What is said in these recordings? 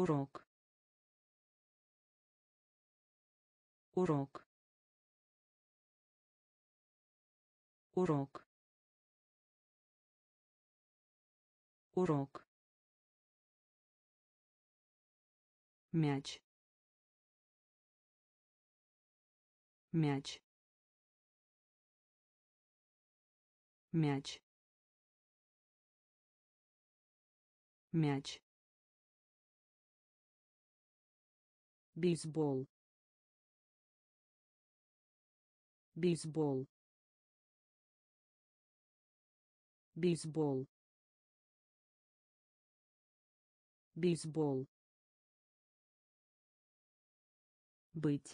урок, урок, урок, урок, мяч, мяч, мяч, мяч, бейсбол, бейсбол, бейсбол, бейсбол, быть,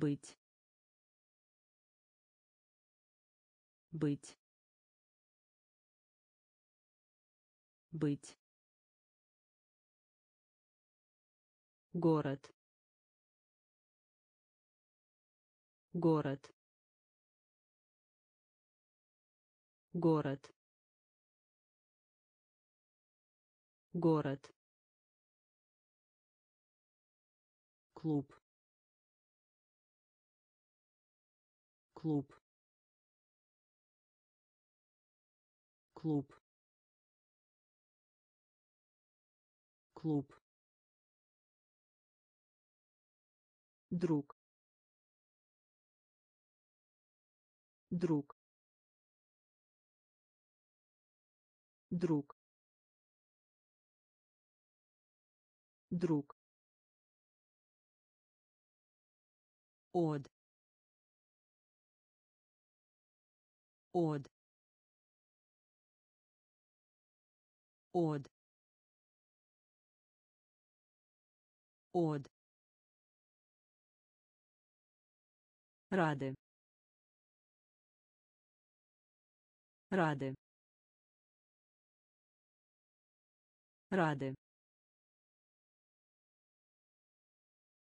быть, быть, быть, город, город, город, город, клуб, клуб, клуб, клуб, друг, друг, друг, друг, од, од, од, од, рады, рады, рады,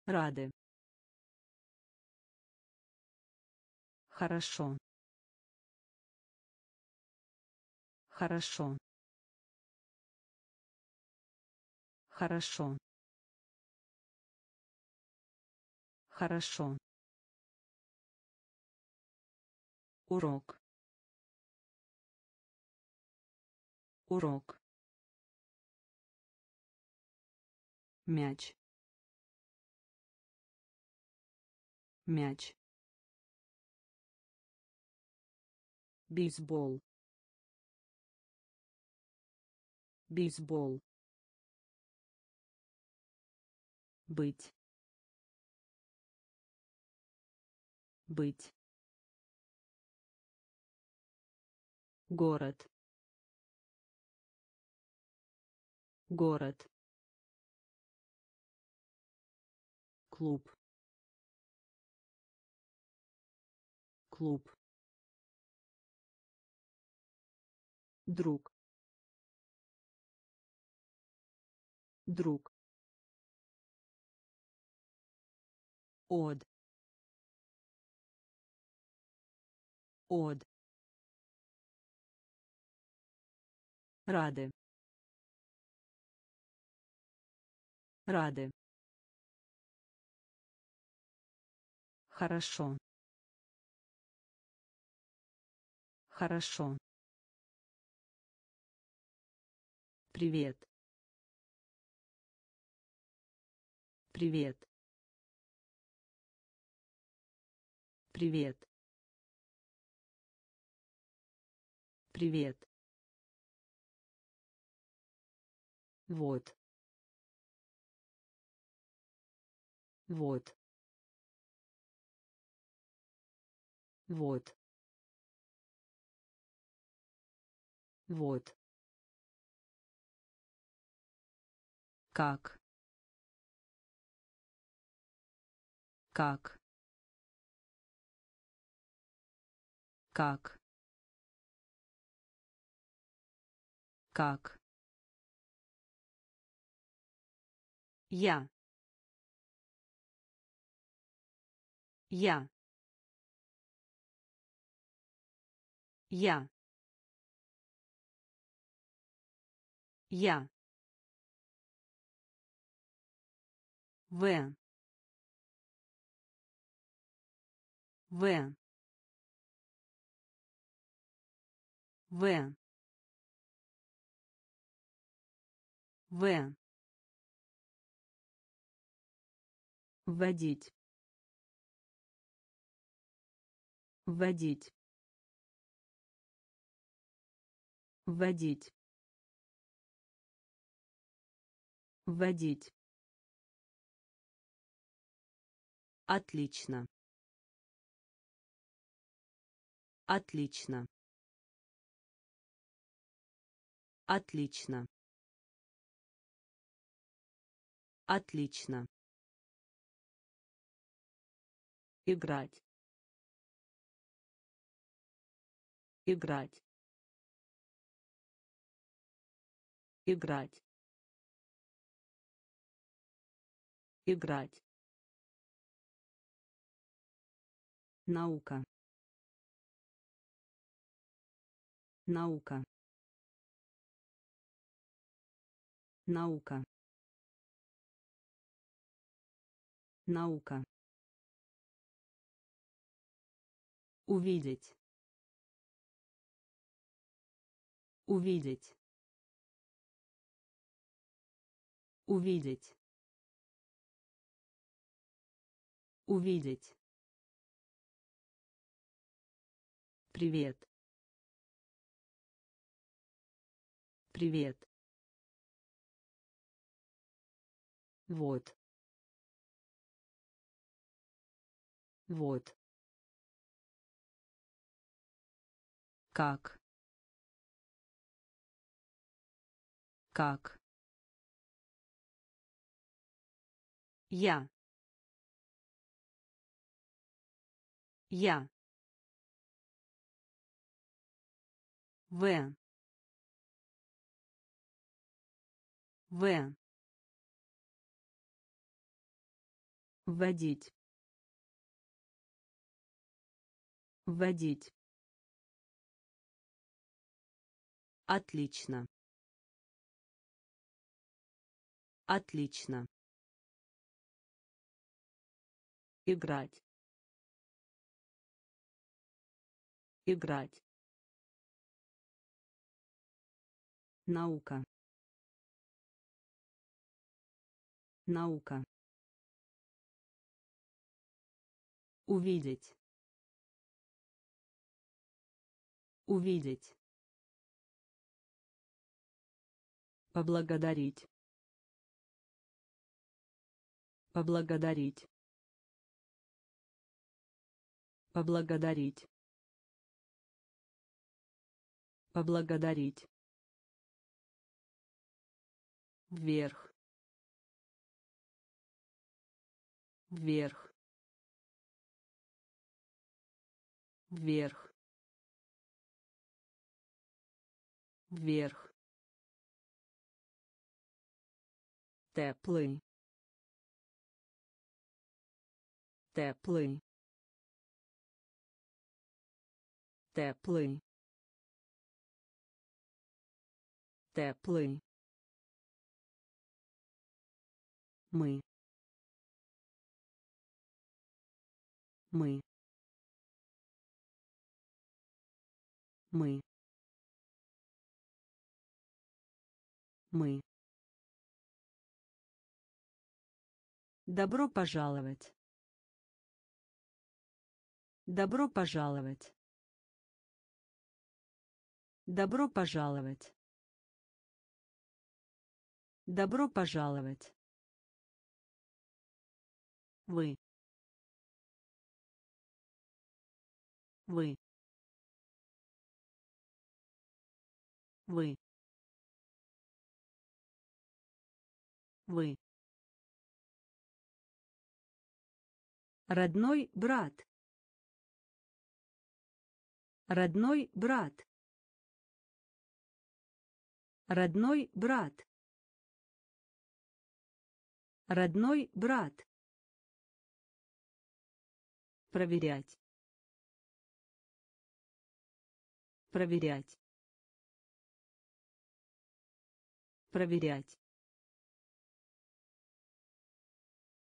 рады, хорошо, хорошо, хорошо, хорошо, урок, урок, мяч, мяч, бейсбол, бейсбол, быть, быть, город, город, клуб, клуб, друг, друг, од, од, рады, рады, хорошо, хорошо, привет, привет, привет, привет, вот, вот, вот, вот, как, как, как, как, я, я, я, Я. В. В. В. В. Вводить. Вводить. Вводить. Вводить. Отлично. Отлично. Отлично. Отлично. Играть. Играть. Играть. Играть. Наука. Наука. Наука. Наука. Увидеть. Увидеть. Увидеть. Увидеть. Привет. Привет. Вот. Вот. Как. Как. Я. Я. В. В. Вводить. Вводить. Отлично. Отлично. Играть. Играть. Наука. Наука. Увидеть. Увидеть. Поблагодарить. Поблагодарить. Поблагодарить. Поблагодарить. Вверх. Вверх. Вверх. Вверх. Теплый. Теплый. Теплый. Теплый. Мы. Мы. Мы. Мы. Добро пожаловать. Добро пожаловать. Добро пожаловать. Добро пожаловать. Вы. Вы. Вы. Вы. Родной брат. Родной брат. Родной брат. Родной брат. Проверять. Проверять. Проверять.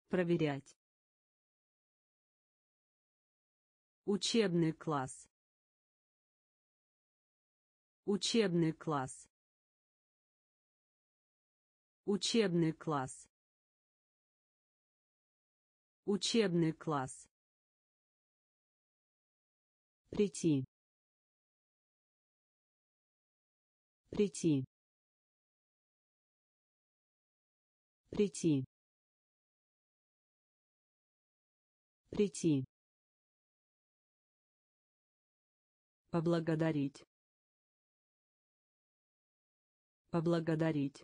Проверять. Учебный класс. Учебный класс. Учебный класс. Учебный класс. Прийти. Прийти. Прийти. Прийти. Поблагодарить. Поблагодарить.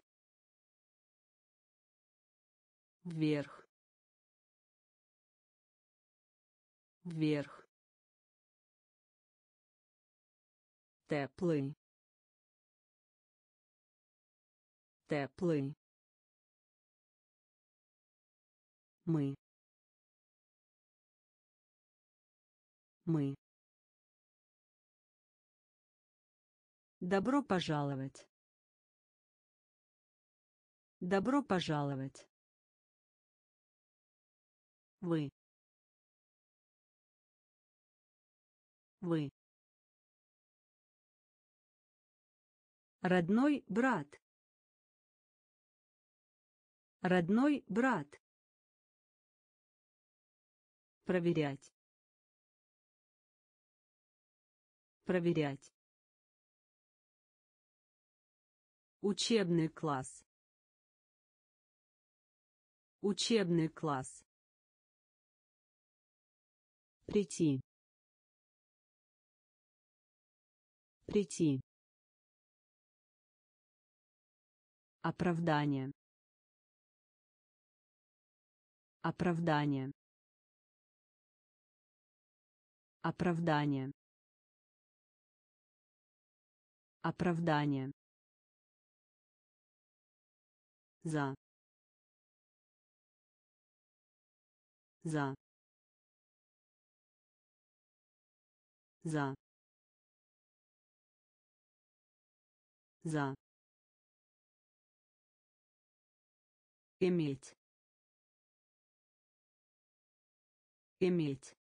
Вверх. Вверх. Теплый. Теплый. Мы. Мы. Добро пожаловать. Добро пожаловать. Вы. Вы. Родной брат. Родной брат. Проверять. Проверять. Учебный класс. Учебный класс. Прийти. Прийти. Оправдание. Оправдание. Оправдание. Оправдание. За. За. За. За. Иметь. Иметь.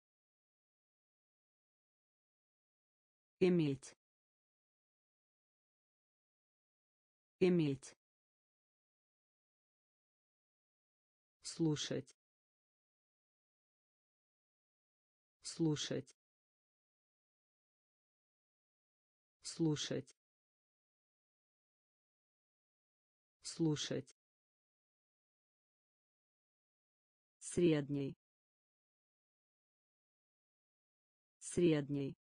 Иметь. Иметь. Слушать. Слушать. Слушать. Слушать. Средний. Средний.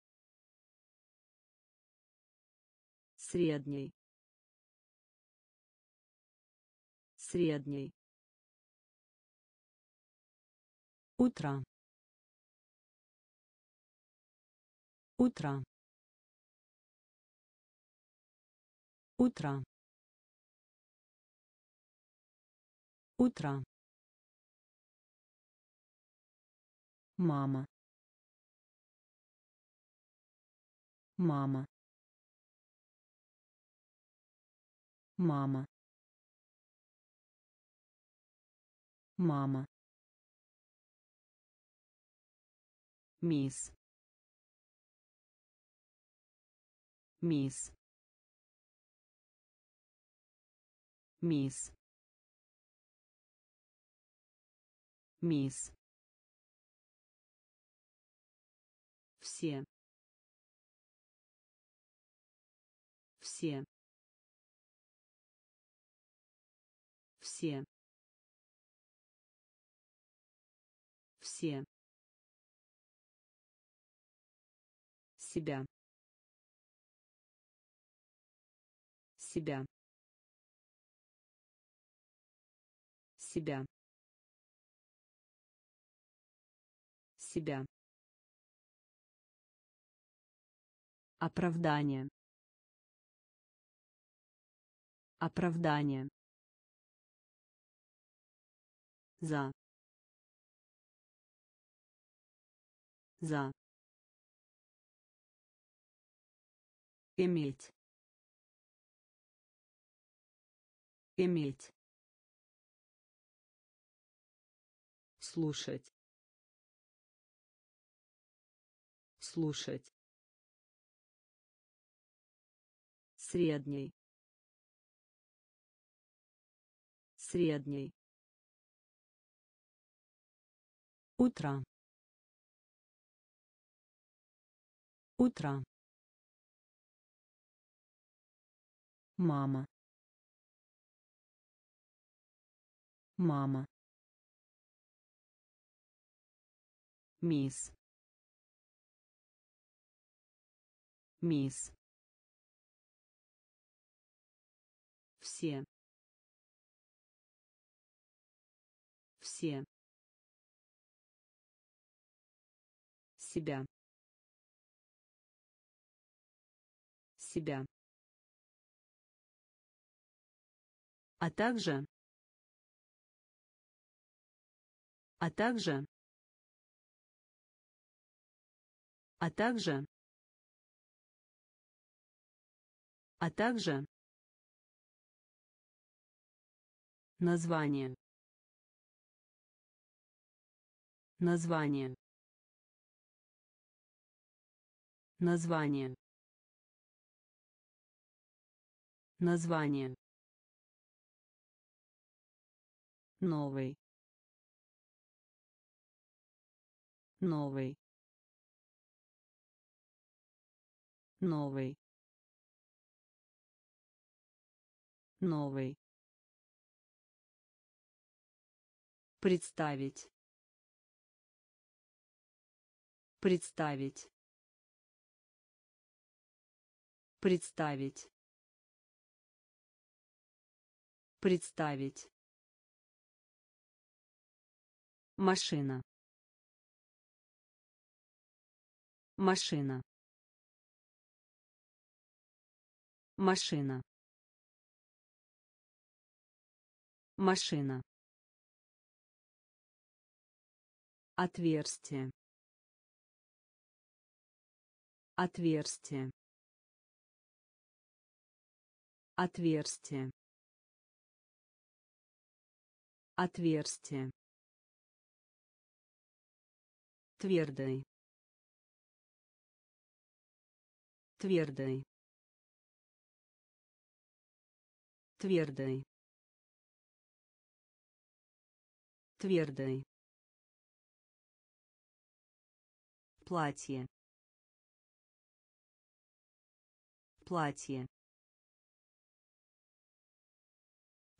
Средний. Средний. Утро. Утро. Утро. Утро. Мама. Мама. Мама. Мама. Мисс. Мисс. Мисс. Мисс. Все. Все. Все. Все. Себя. Себя. Себя. Себя. Оправдание. Оправдание. За. За. Иметь. Иметь. Слушать. Слушать. Средний. Средний. Утро. Утро. Мама. Мама. Мисс. Мисс. Все. Все. Себя. Себя. А также название, название, название, название. Новый, новый, новый, новый. Представить, представить, представить, представить. Машина. Машина. Машина. Машина. Отверстие. Отверстие. Отверстие. Отверстие. Твердой. Твердой. Твердой. Твердой. Платье. Платье.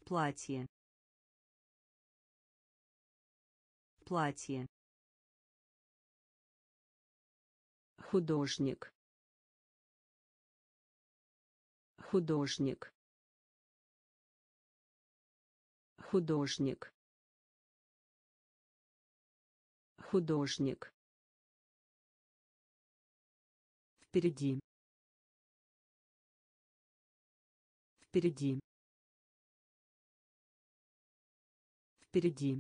Платье. Платье. Художник. Художник. Художник. Художник. Впереди. Впереди. Впереди.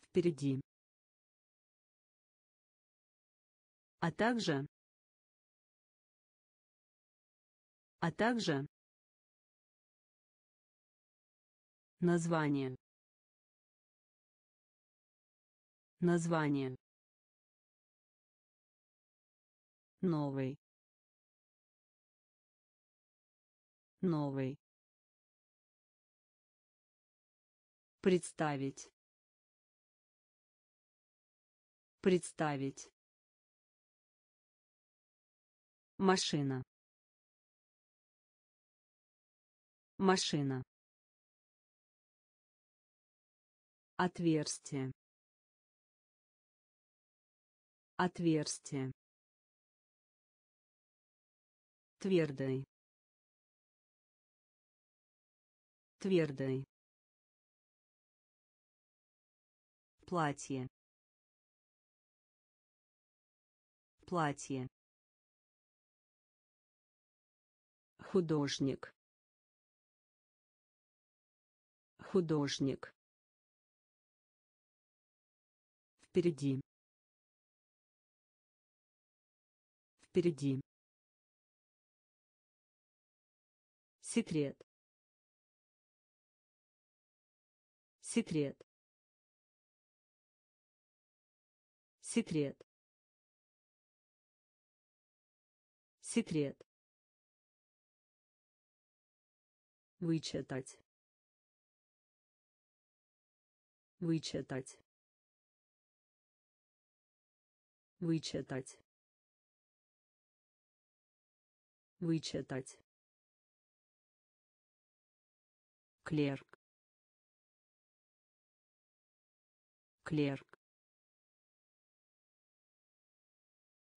Впереди. А также название, название, новый, новый, представить, представить. Машина. Машина. Отверстие. Отверстие. Твердой. Твердой. Платье. Платье. Художник. Художник. Впереди. Впереди. Секрет. Секрет. Секрет. Секрет. Вычитать. Вычитать. Вычитать. Вычитать. Клерк. Клерк.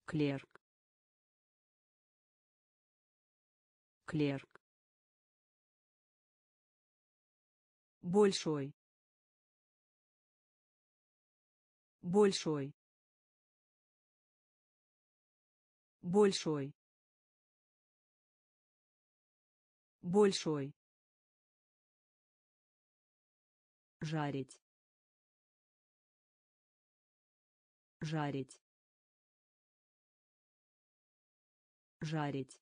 Клерк. Клерк. Большой. Большой. Большой. Большой. Жарить. Жарить. Жарить.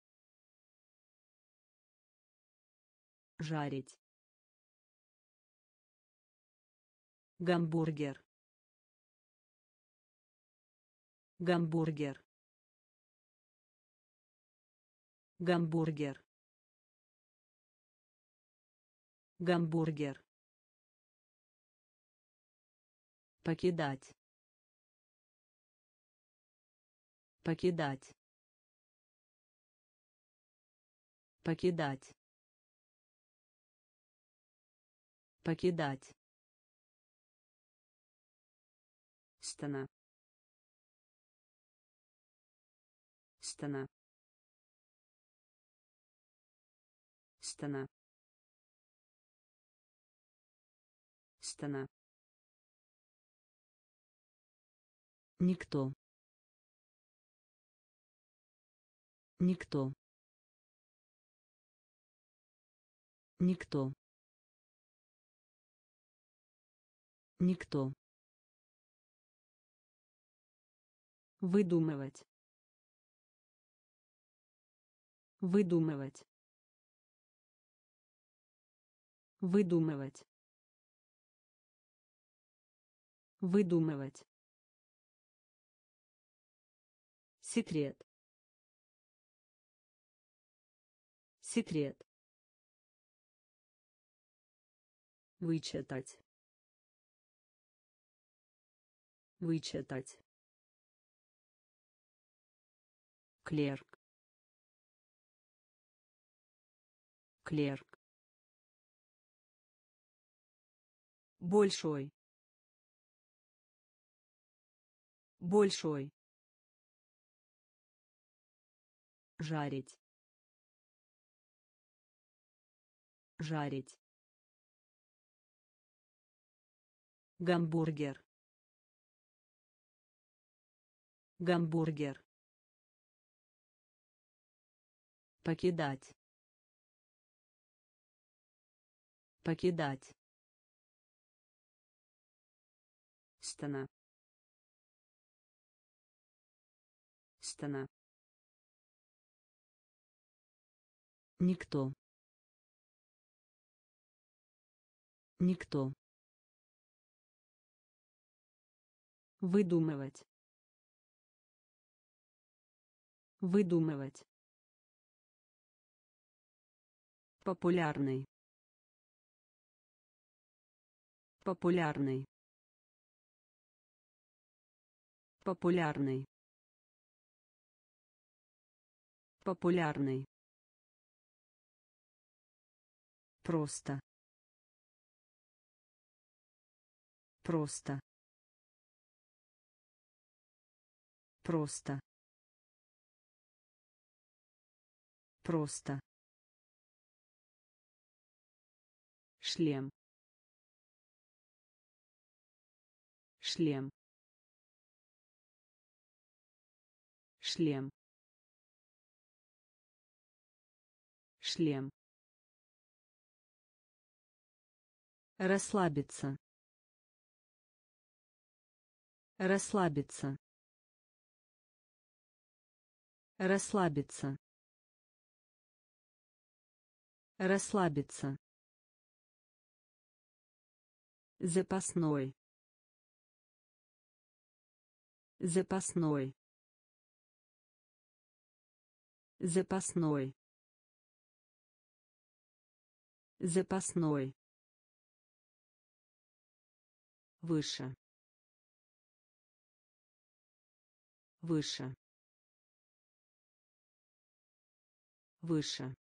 Жарить. Гамбургер. Гамбургер. Гамбургер. Гамбургер. Покидать. Покидать. Покидать. Покидать. Стена. Стена. Стена. Стена. Никто. Никто. Никто. Никто. Выдумывать. Выдумывать. Выдумывать. Выдумывать. Секрет. Секрет. Вычитать. Вычитать. Клерк. Клерк. Большой. Большой. Жарить. Жарить. Гамбургер. Гамбургер. Покидать. Покидать. Стена. Стена. Никто. Никто. Выдумывать. Выдумывать. Популярный. Популярный. Популярный. Популярный. Просто. Просто. Просто. Просто. Шлем. Шлем. Шлем. Шлем. Расслабиться. Расслабиться. Расслабиться. Расслабиться. Запасной. Запасной. Запасной. Запасной. Выше. Выше. Выше.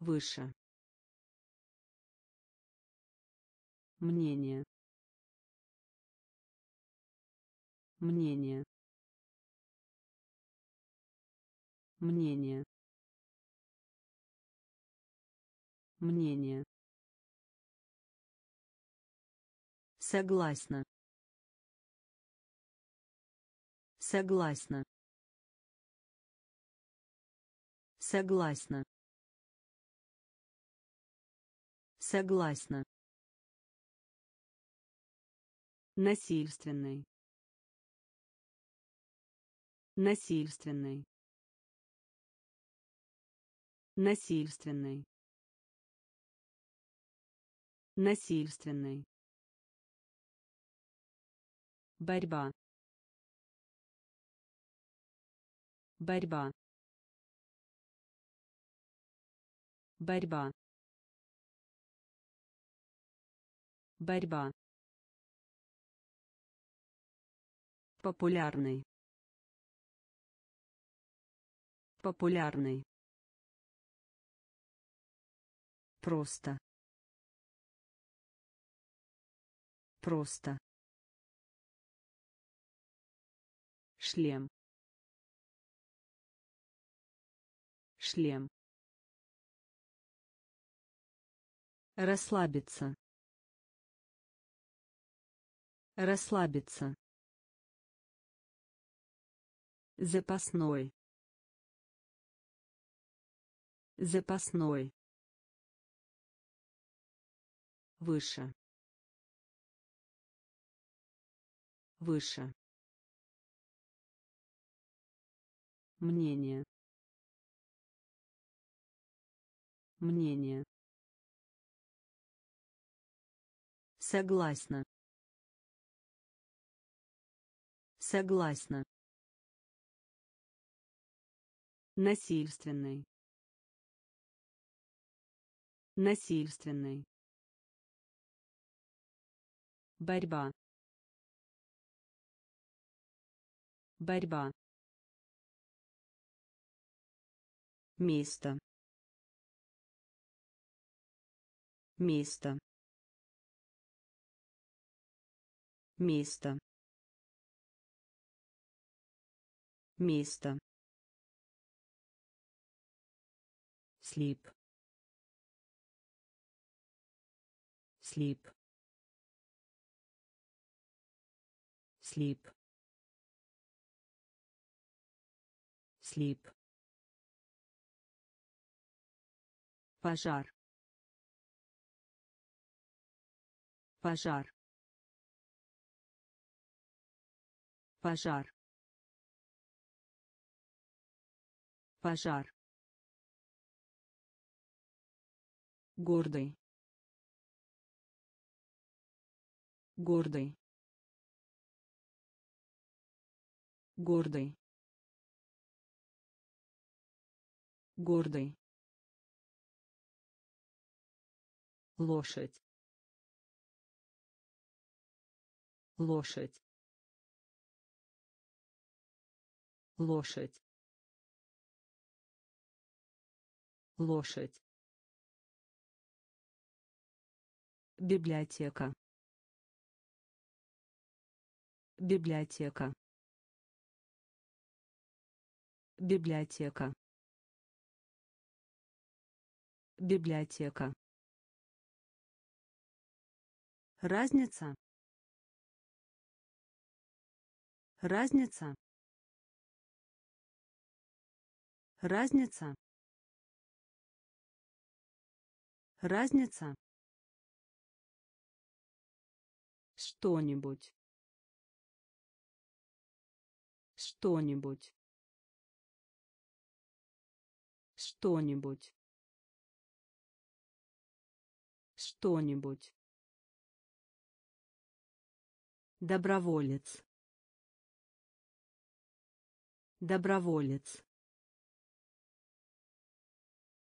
Выше. Мнение. Мнение. Мнение. Мнение. Согласна. Согласна. Согласна. Согласна. Насильственный. Насильственный. Насильственный. Насильственный. Борьба. Борьба. Борьба. Борьба. Популярный. Популярный. Просто. Просто. Шлем. Шлем. Расслабиться. Расслабиться. Запасной. Запасной. Выше. Выше. Мнение. Мнение. Согласна. Согласна. Насильственный. Насильственный. Борьба. Борьба. Место. Место. Место. Место. Слип. Слип. Слип. Слип. Пожар. Пожар. Пожар. Пожар. Гордый. Гордый. Гордый. Гордый. Лошадь. Лошадь. Лошадь. Лошадь. Библиотека. Библиотека. Библиотека. Библиотека. Разница. Разница. Разница. Разница. Что-нибудь. Что-нибудь. Что-нибудь. Что-нибудь. Доброволец. Доброволец.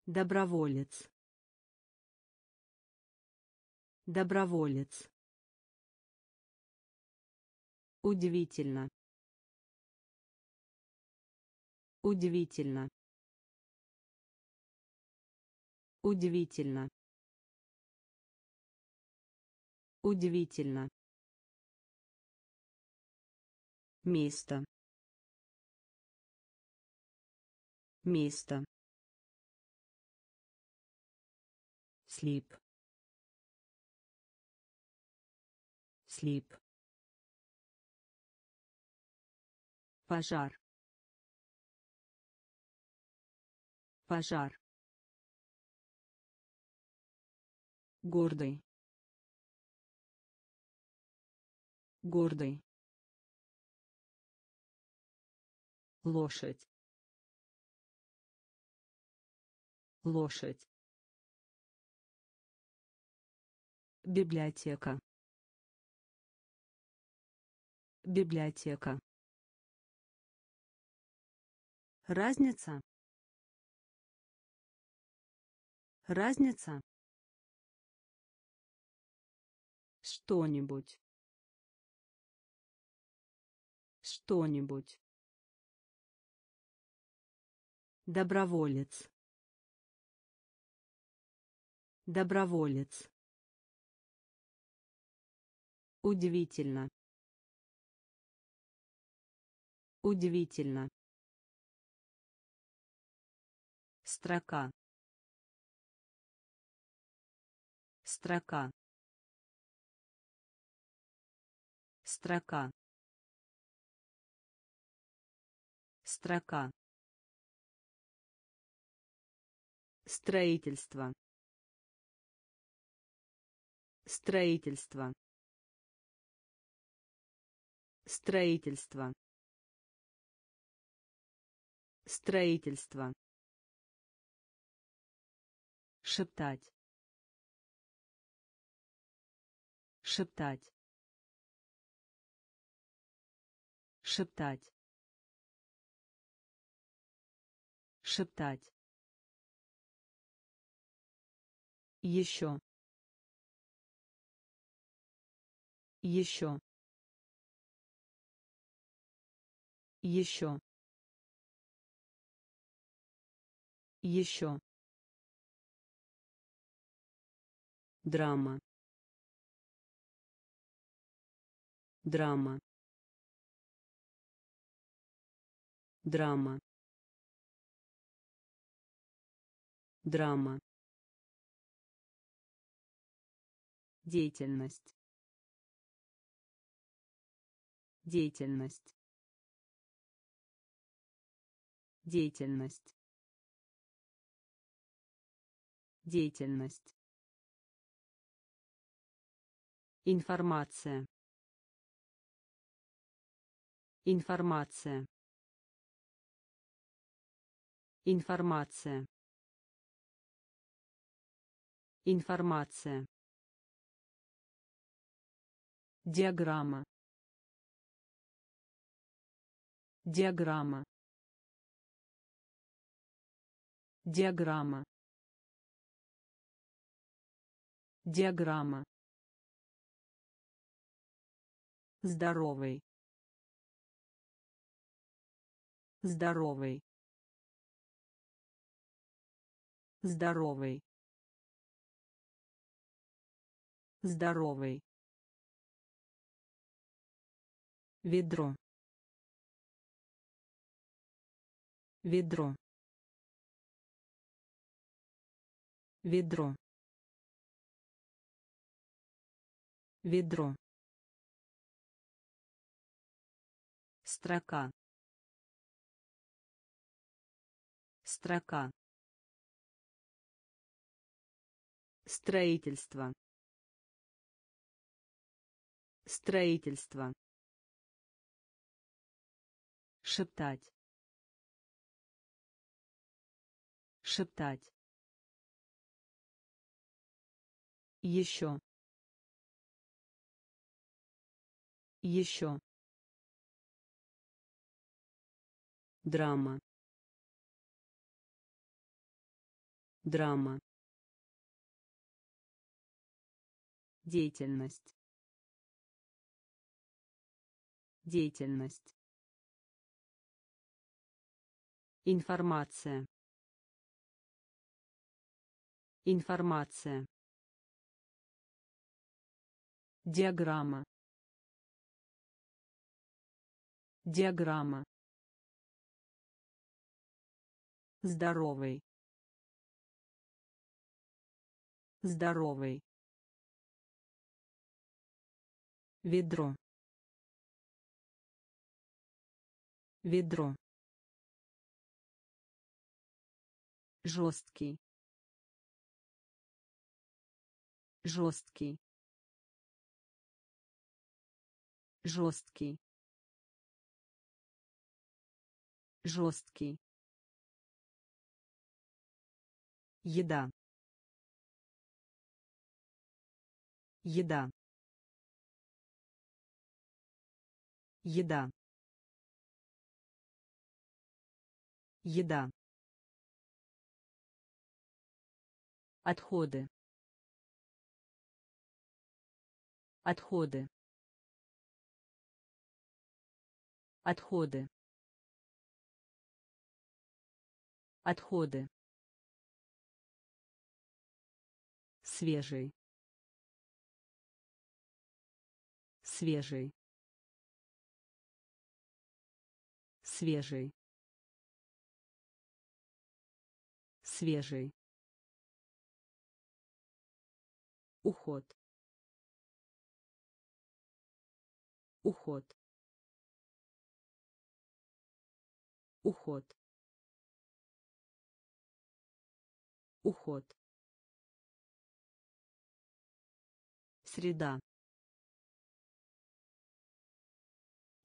Доброволец. Доброволец. Удивительно. Удивительно. Удивительно. Удивительно. Место. Место. Слип. Слип. Пожар. Пожар. Гордый. Гордый. Лошадь. Лошадь. Библиотека. Библиотека. Разница. Разница. Что-нибудь. Что-нибудь. Доброволец. Доброволец. Удивительно. Удивительно. Строка. Строка. Строка. Строка. Строительство. Строительство. Строительство. Строительство. Шептать. Шептать. Шептать. Шептать. Еще. Еще. Еще. Еще. Драма. Драма. Драма. Драма. Деятельность. Деятельность. Деятельность. Деятельность. Информация. Информация. Информация. Информация. Диаграмма. Диаграмма. Диаграмма. Диаграмма. Здоровый. Здоровый. Здоровый. Здоровый. Ведро. Ведро. Ведро. Ведро. Строка. Строка. Строительство. Строительство. Шептать. Шептать. Еще. Еще. Драма. Драма. Деятельность. Деятельность. Информация. Информация. Диаграмма. Диаграмма. Здоровый. Здоровый. Ведро. Ведро. Жесткий. Жесткий. Жесткий. Жесткий. Еда. Еда. Еда. Еда. Отходы. Отходы. Отходы. Отходы. Свежий. Свежий. Свежий. Свежий. Уход. Уход. Уход. Уход. Среда.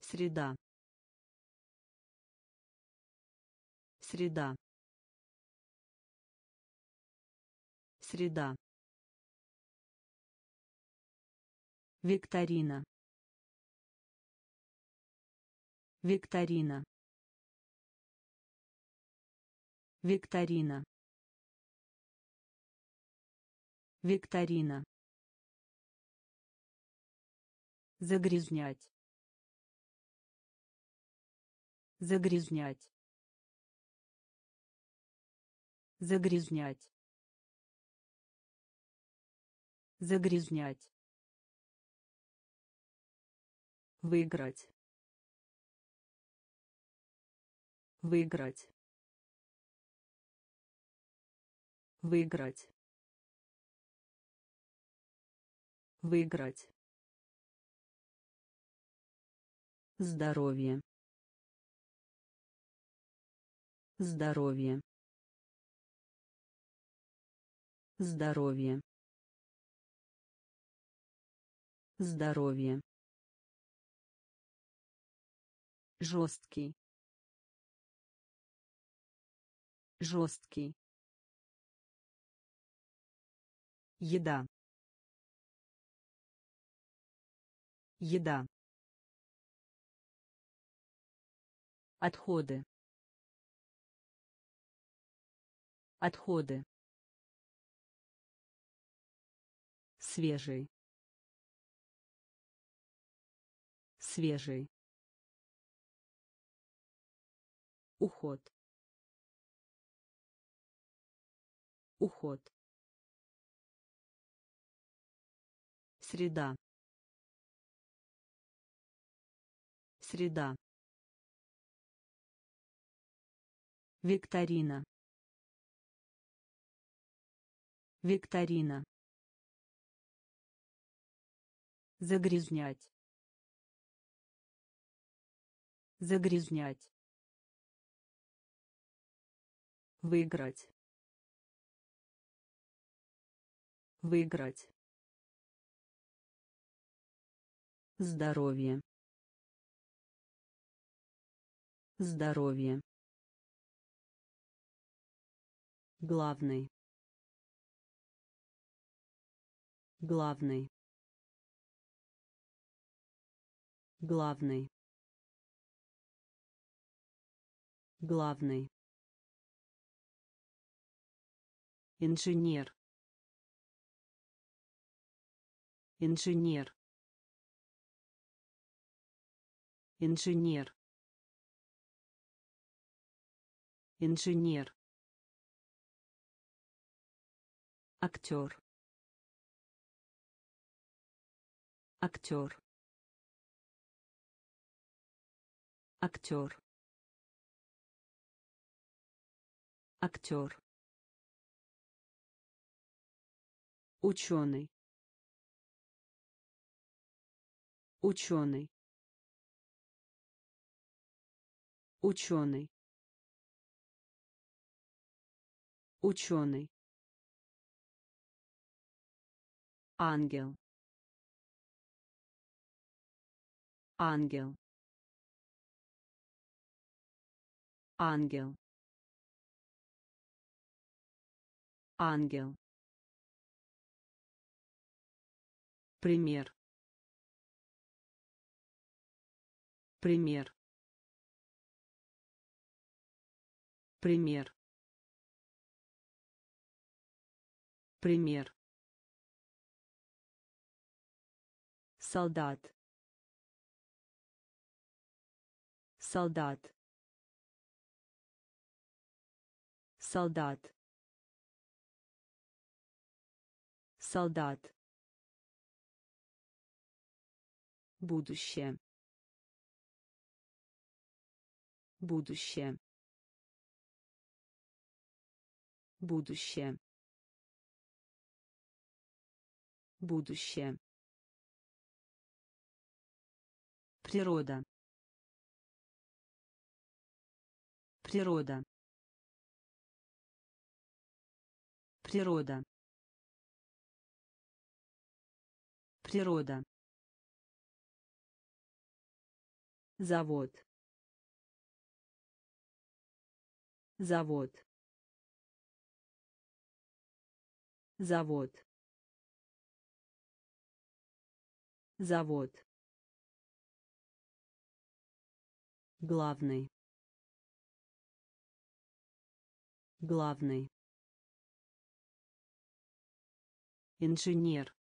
Среда. Среда. Среда. Викторина. Викторина. Викторина. Викторина. Загрязнять. Загрязнять. Загрязнять. Загрязнять. Выиграть. Выиграть. Выиграть. Выиграть. Здоровье. Здоровье. Здоровье. Здоровье. Жесткий. Жесткий. Еда. Еда. Отходы. Отходы. Свежий. Свежий. Уход. Уход. Среда. Среда. Викторина. Викторина. Загрязнять. Загрязнять. Выиграть. Выиграть. Здоровье. Здоровье. Главный. Главный. Главный. Главный. Инженер. Инженер. Инженер. Инженер. Актер. Актер. Актер. Актер. Ученый. Ученый. Ученый. Ученый. Ангел. Ангел. Ангел. Ангел. Пример. Пример. Пример. Пример. Солдат. Солдат. Солдат. Солдат. Будущее. Будущее. Будущее. Будущее. Природа. Природа. Природа. Природа. Завод. Завод. Завод. Завод. Главный. Главный. Инженер.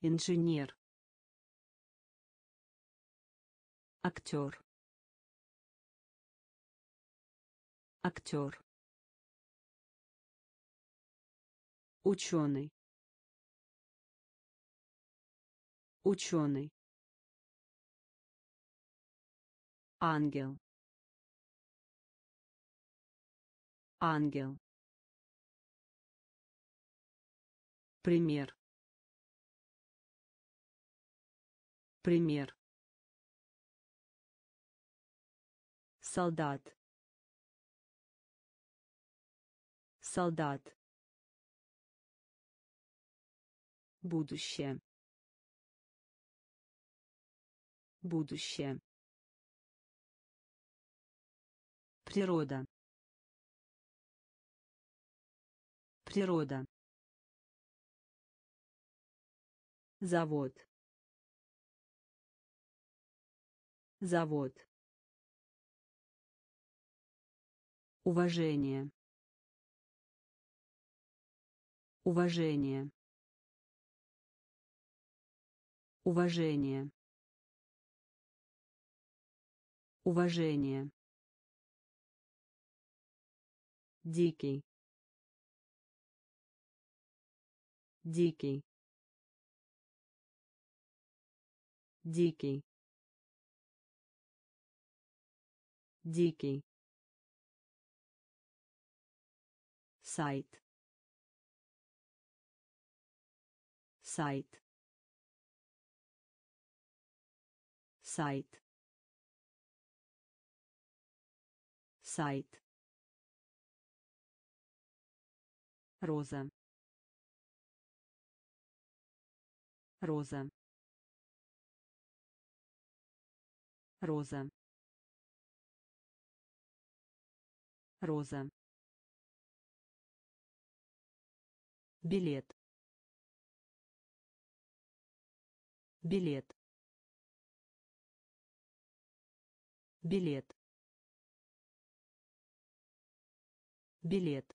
Инженер. Актер. Актер. Ученый. Ученый. Ангел. Ангел. Пример. Пример. Солдат. Солдат. Будущее. Будущее. Природа. Природа. Завод. Завод. Уважение. Уважение. Уважение. Уважение. Дикий. Дикий. Дикий. Дикий. Сайт. Сайт. Сайт. Сайт. Роза. Роза. Роза. Роза. Билет. Билет. Билет. Билет.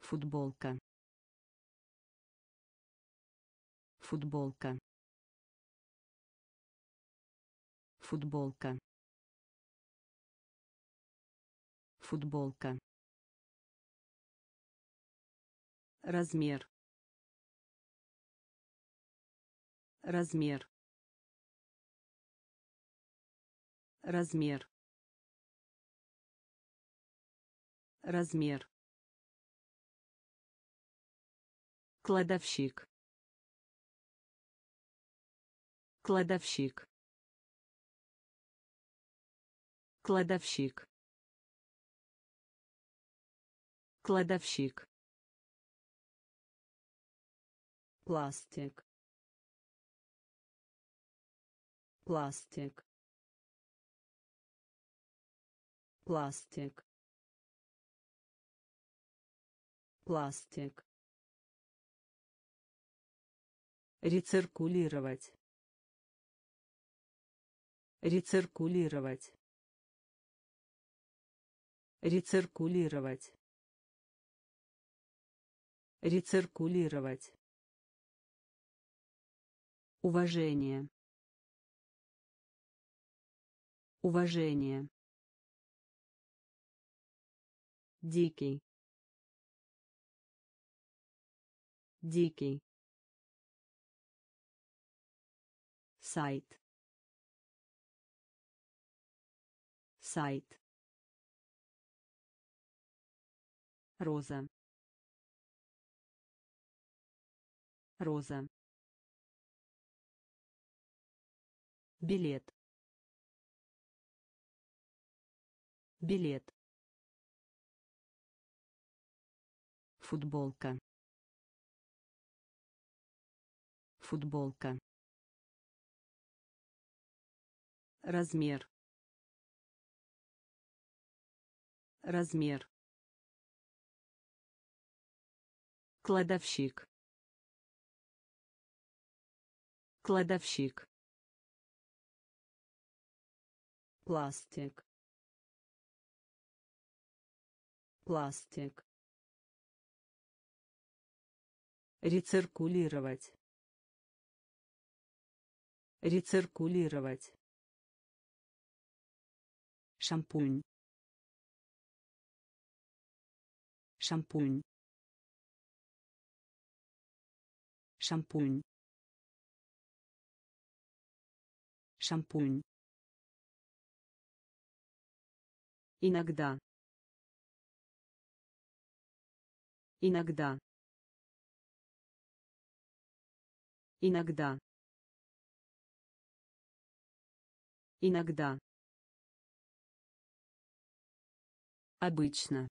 Футболка. Футболка. Футболка. Футболка. Размер. Размер. Размер. Размер. Кладовщик. Кладовщик. Кладовщик. Кладовщик. Пластик. Пластик. Пластик. Пластик. Рециркулировать. Рециркулировать. Рециркулировать. Рециркулировать. Уважение. Уважение. Дикий. Дикий. Сайт. Сайт. Роза. Роза. Билет. Билет. Футболка. Футболка. Размер. Размер. Кладовщик. Кладовщик. Пластик. Пластик. Рециркулировать. Рециркулировать. Шампунь. Шампунь. Шампунь. Шампунь. Иногда. Иногда. Иногда. Иногда. Обычно.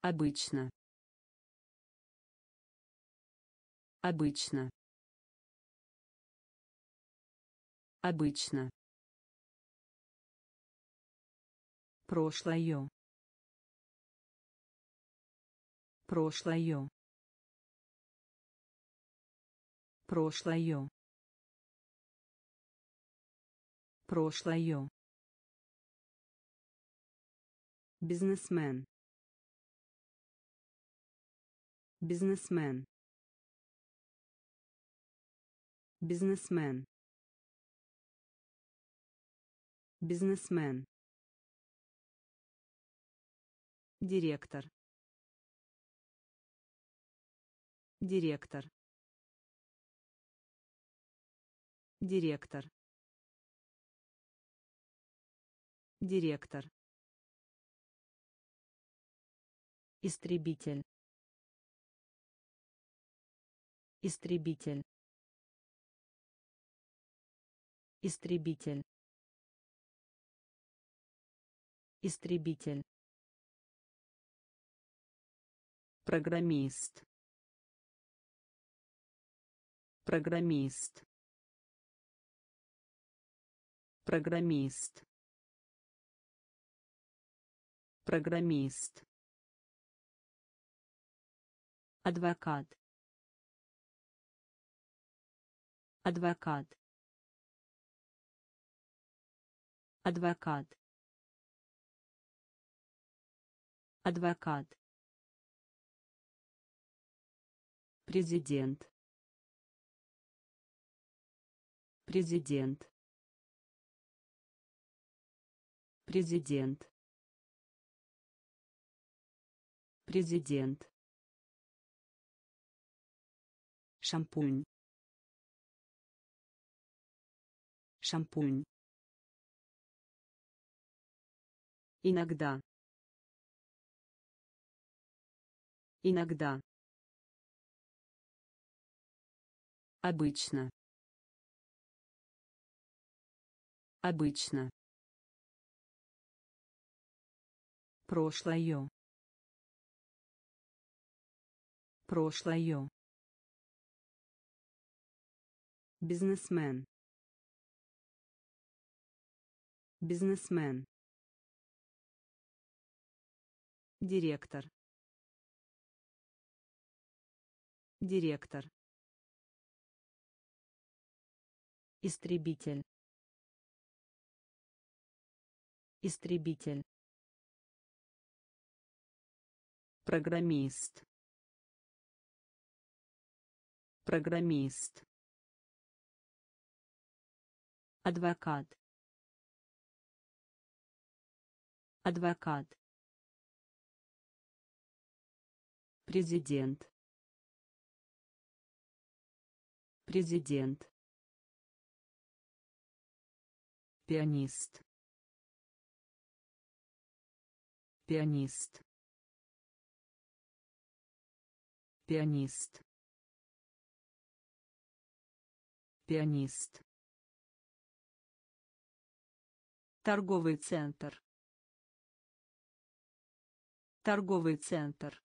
Обычно. Обычно. Обычно. Прошлое. Прошлое. Прошлое. Прошлое. Бизнесмен. Бизнесмен. Бизнесмен. Бизнесмен. Директор. Директор. Директор. Директор. Истребитель. Истребитель. Истребитель. Истребитель. Программист. Программист. программист, программист, адвокат, адвокат, адвокат, адвокат, президент, президент, президент, президент, шампунь, шампунь, иногда, иногда, обычно, обычно, прошлое, прошлое, бизнесмен, бизнесмен, директор, директор, истребитель, истребитель, программист, программист, адвокат, адвокат, президент, президент, пианист, пианист, пианист, пианист, торговый центр, торговый центр,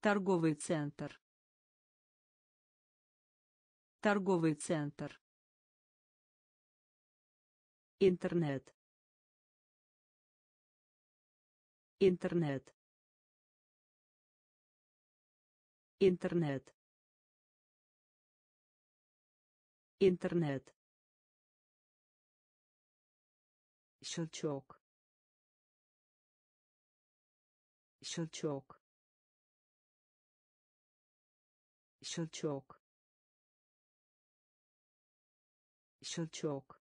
торговый центр, торговый центр, интернет, интернет, интернет, интернет, щелчок, щелчок, щелчок, щелчок,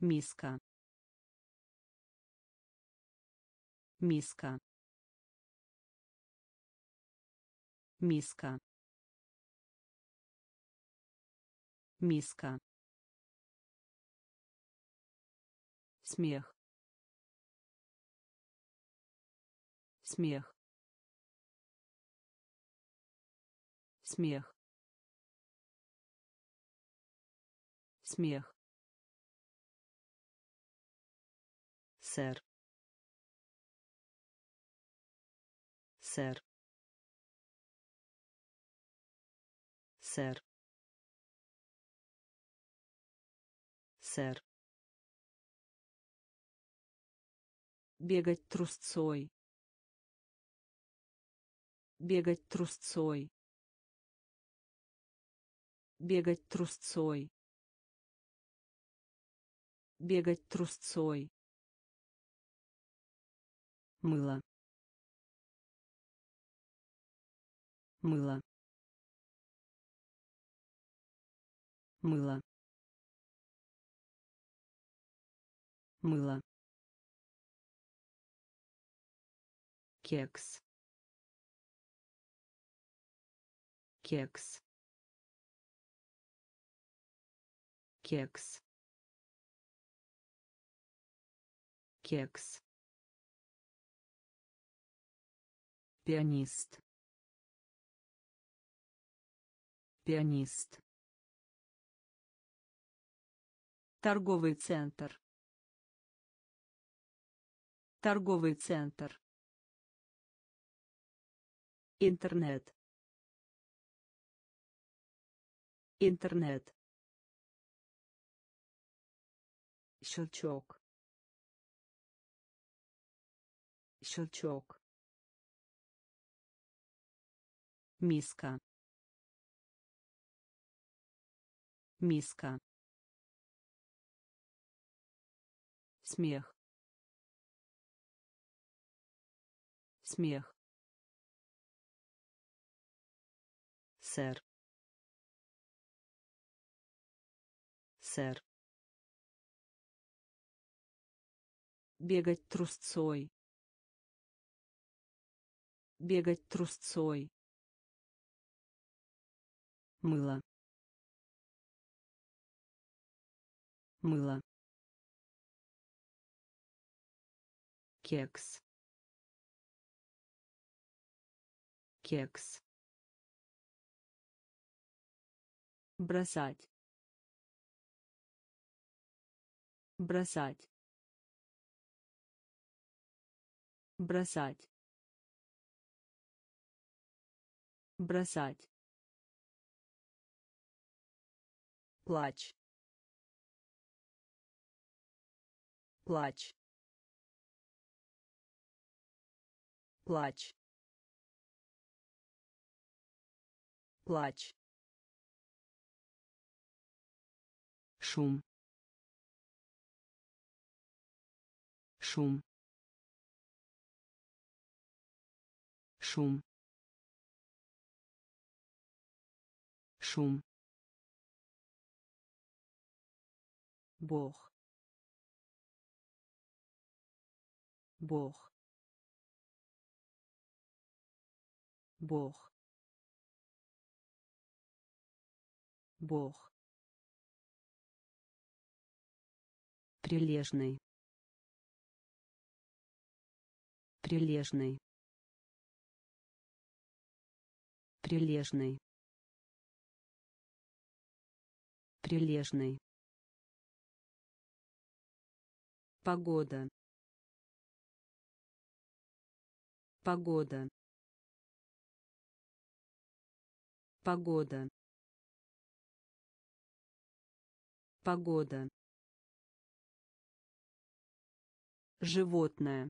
миска, миска, миска, миска, смех, смех, смех, смех, сэр, сэр, сэр, сэр, бегать трусцой, бегать трусцой, бегать трусцой, бегать трусцой, мыло, мыло, мыло, мыло, кекс, кекс, кекс, кекс, пианист, пианист, торговый центр, торговый центр, интернет, Интернет. Щелчок. Щелчок. Миска. Миска. Смех. Смех. Сэр. Сэр. Бегать трусцой. Бегать трусцой. Мыло. Мыло. Кекс. Кекс. Бросать. Бросать. Бросать. Бросать. Плач. Плач. Плач. Плач. Шум. Шум. Шум. Шум. Бог. Бог. Бог. Бог. Прилежный. Прилежный. Прилежный. Прилежный. Погода. Погода. Погода. Погода. Животное.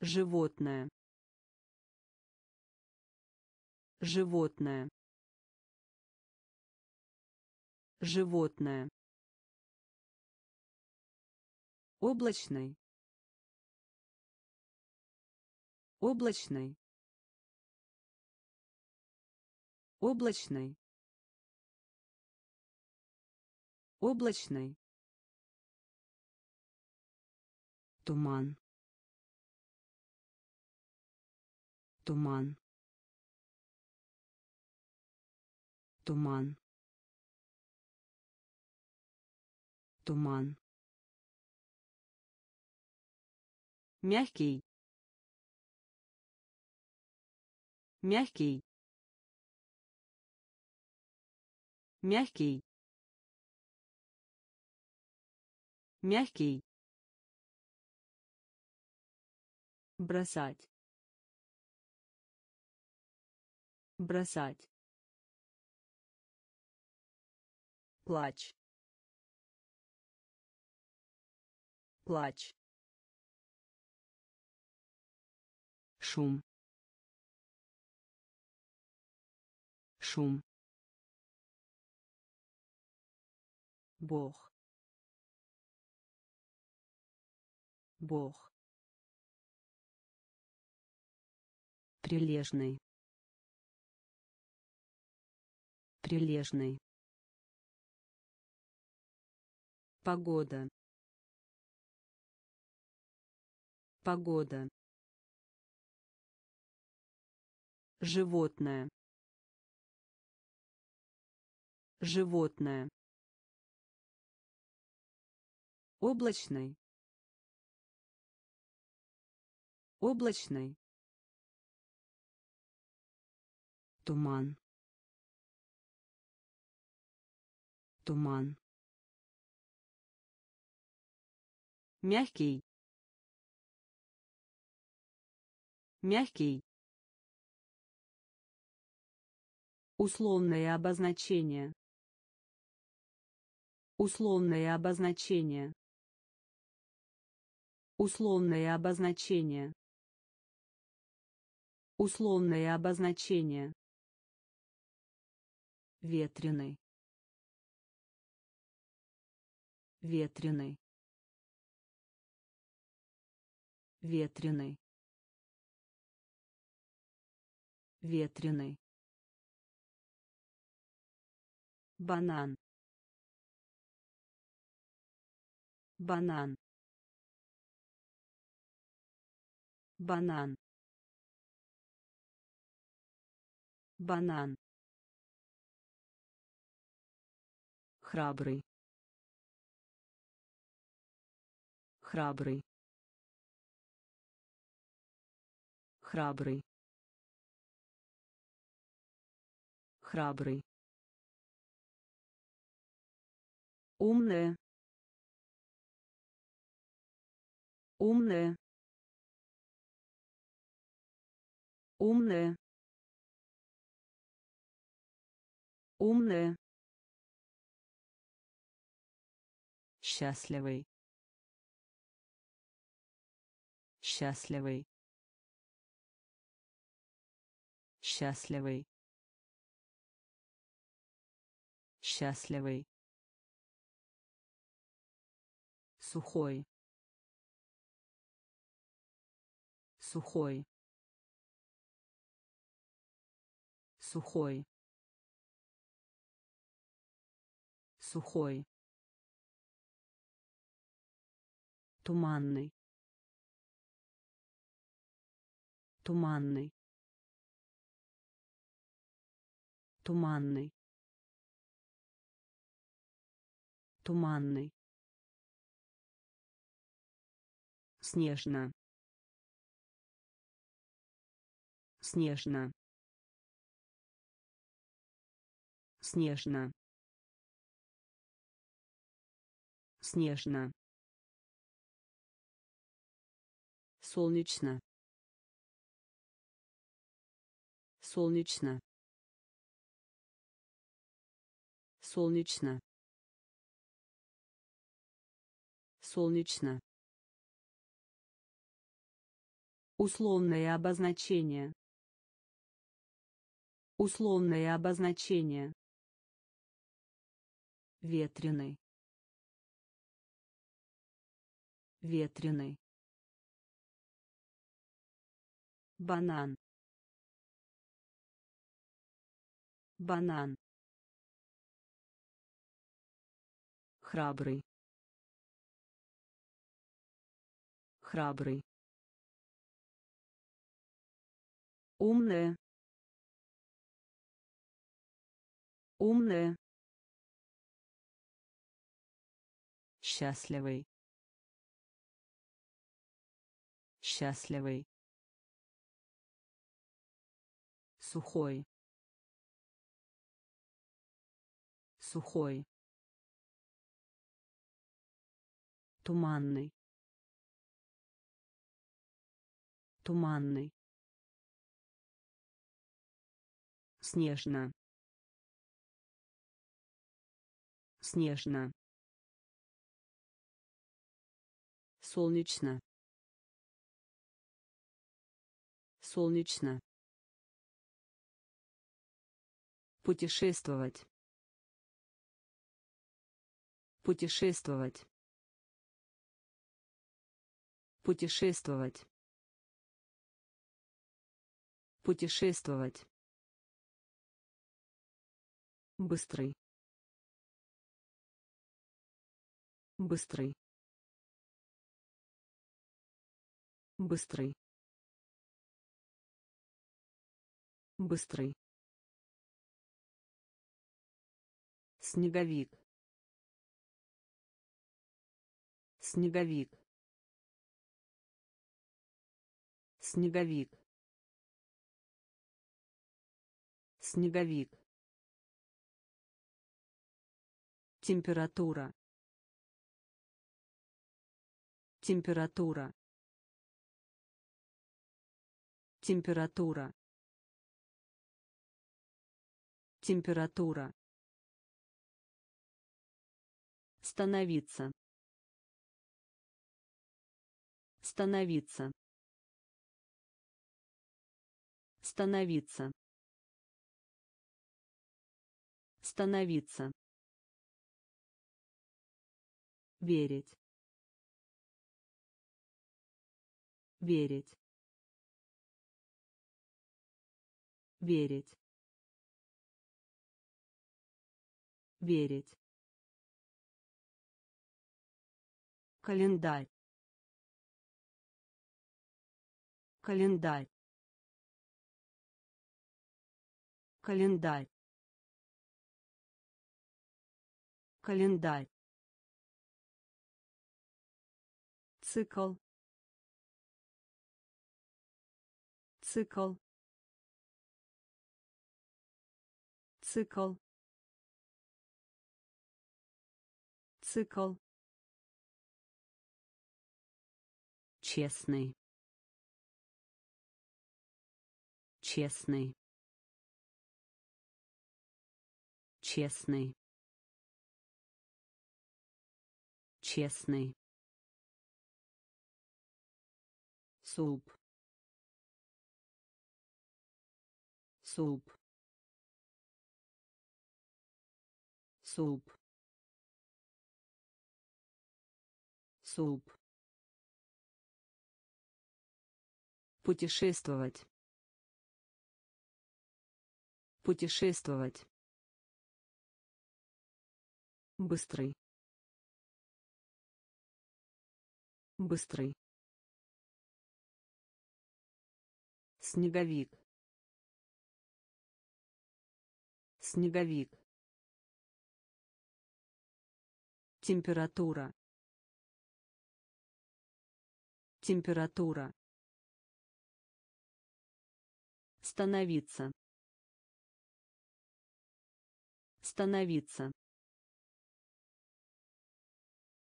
Животное. Животное. Животное. Облачный. Облачный. Облачный. Облачный. Туман. Туман. Туман. Туман. Мягкий. Мягкий. Мягкий. Мягкий. Бросать. Бросать. Плач. Плач. Шум. Шум. Бог. Бог. Прилежный. Прилежный. Погода. Погода. Животное. Животное. Облачный. Облачный. Туман. Туман. Мягкий. Мягкий. Условное обозначение. Условное обозначение. Условное обозначение. Условное обозначение. Ветреный. Ветреный. Ветреный. Ветреный. Банан. Банан. Банан. Банан. Храбрый. Храбрый. Храбрый. Храбрый. Умная. Умная. Умная. Умная. Счастливый. Счастливый. Счастливый. Счастливый. Сухой. Сухой. Сухой. Сухой. Туманный. Туманный. Туманный. Туманный. Снежно. Снежно. Снежно. Снежно. Солнечно. Солнечно. Солнечно. Солнечно. Условное обозначение. Условное обозначение. Ветреный. Ветреный. Банан. Банан. Храбрый. Храбрый. Умная. Умная. Счастливый. Счастливый. Сухой. Сухой. Туманный. Туманный. Снежно. Снежно. Солнечно. Солнечно. Путешествовать. Путешествовать. Путешествовать. Путешествовать. Быстрый. Быстрый. Быстрый. Быстрый. Снеговик. Снеговик. Снеговик. Снеговик. Температура. Температура. Температура. Температура. Становиться. Становиться. Становиться. Становиться. Верить. Верить. Верить. Верить. Календарь. Календарь. Календарь. Календарь. Цикл. Цикл. Цикл. Цикл. Честный. Честный. Честный. Честный. Суп. Суп. Суп. Суп. Путешествовать. Путешествовать. Быстрый. Быстрый. Снеговик. Снеговик. Температура. Температура. Становиться. Становиться.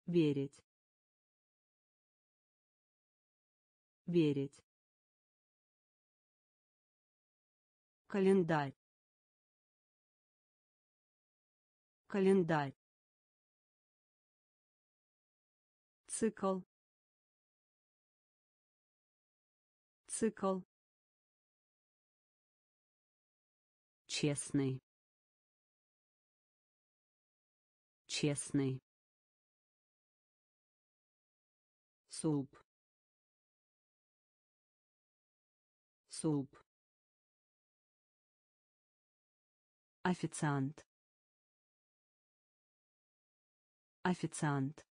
Верить. Верить. Календарь. Календарь. Цикл. Цикл. Честный. Честный. Суп. Суп. Официант. Официант.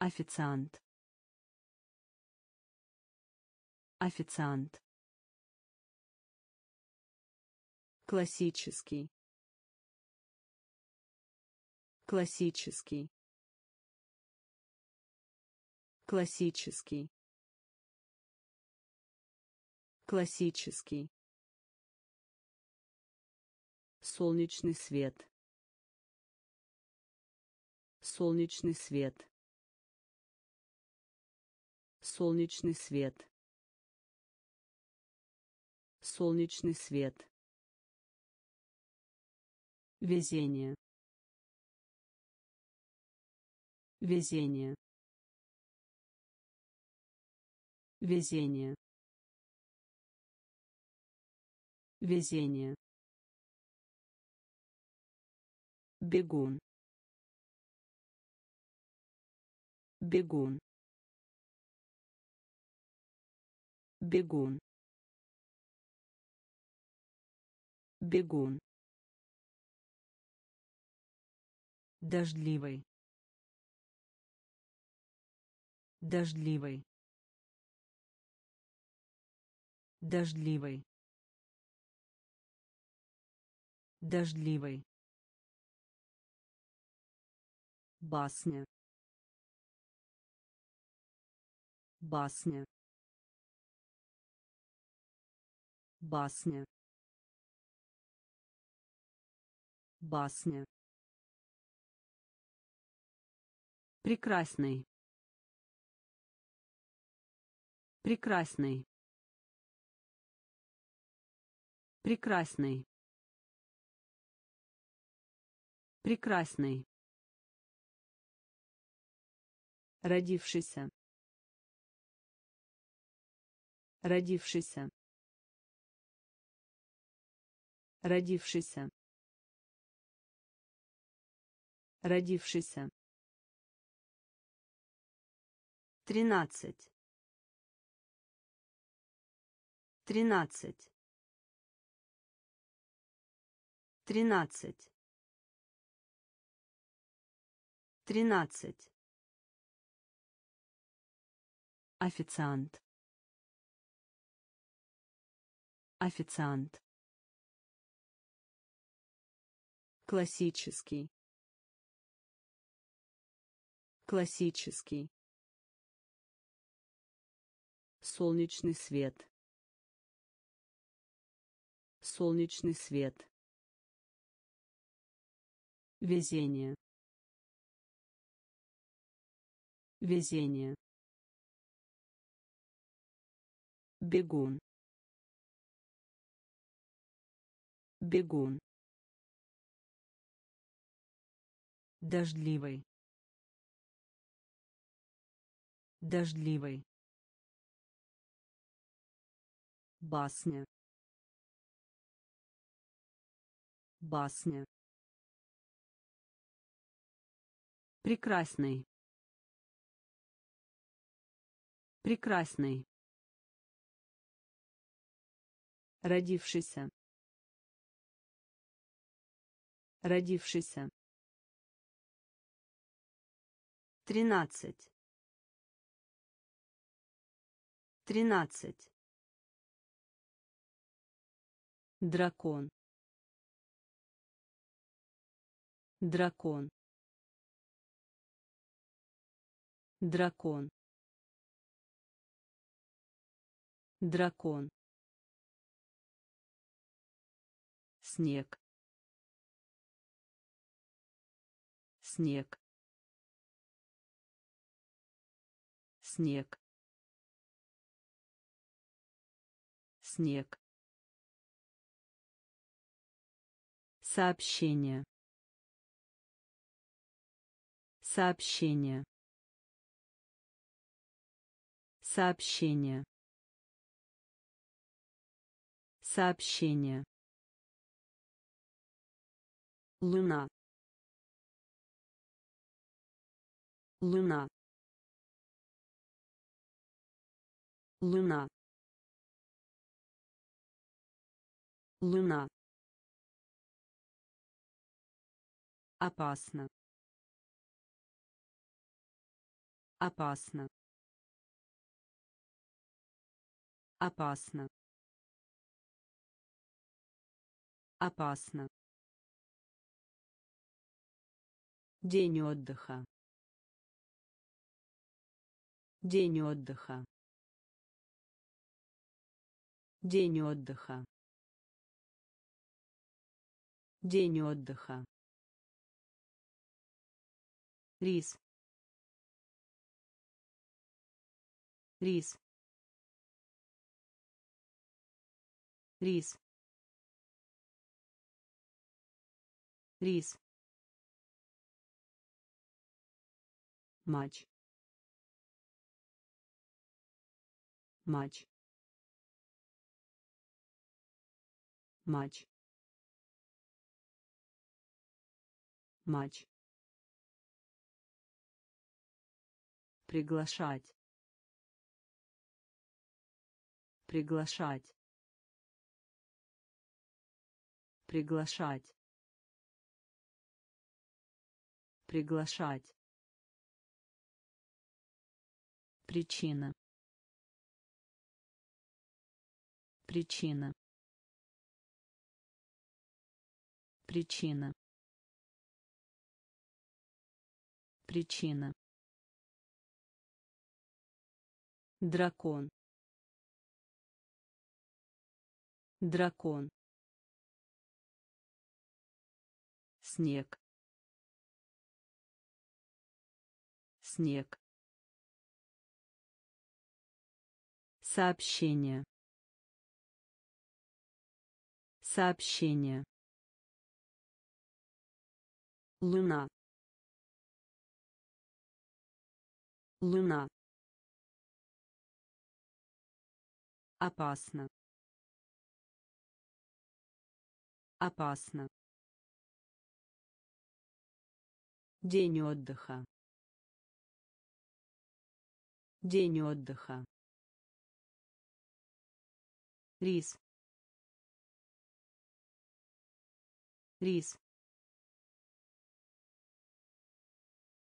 Официант. Официант. Классический. Классический. Классический. Классический. Солнечный свет. Солнечный свет. Солнечный свет. Солнечный свет. Везение. Везение. Везение. Везение. Бегун. Бегун. Бегун. Бегун. Дождливый. Дождливый. Дождливый. Дождливый. Басня. Басня. Басня. Басня. Прекрасный. Прекрасный. Прекрасный. Прекрасный. Родившийся. Родившийся. Родившийся. Родившийся. 13. 13. 13. 13. Официант. Официант. Классический. Классический. Солнечный свет. Солнечный свет. Везение. Везение. Бегун. Бегун. Дождливый. Дождливый. Басня. Басня. Прекрасный. Прекрасный. Родившийся. Родившийся. 13. 13. Дракон. Дракон. Дракон. Дракон. Снег. Снег. Снег. Снег. Сообщение. Сообщение. Сообщение. Сообщение. Луна. Луна. Луна. Луна. Опасно. Опасно. Опасно. Опасно. День отдыха. День отдыха. День отдыха. День отдыха. Рис. Рис. Рис. Рис. Матч. Матч. Матч. Матч. Приглашать. Приглашать. Приглашать. Приглашать. Причина. Причина. Причина. Причина. Дракон. Дракон. Снег. Снег. Сообщение. Сообщение. Луна. Луна. Опасно. Опасно. День отдыха. День отдыха. Рис. Рис.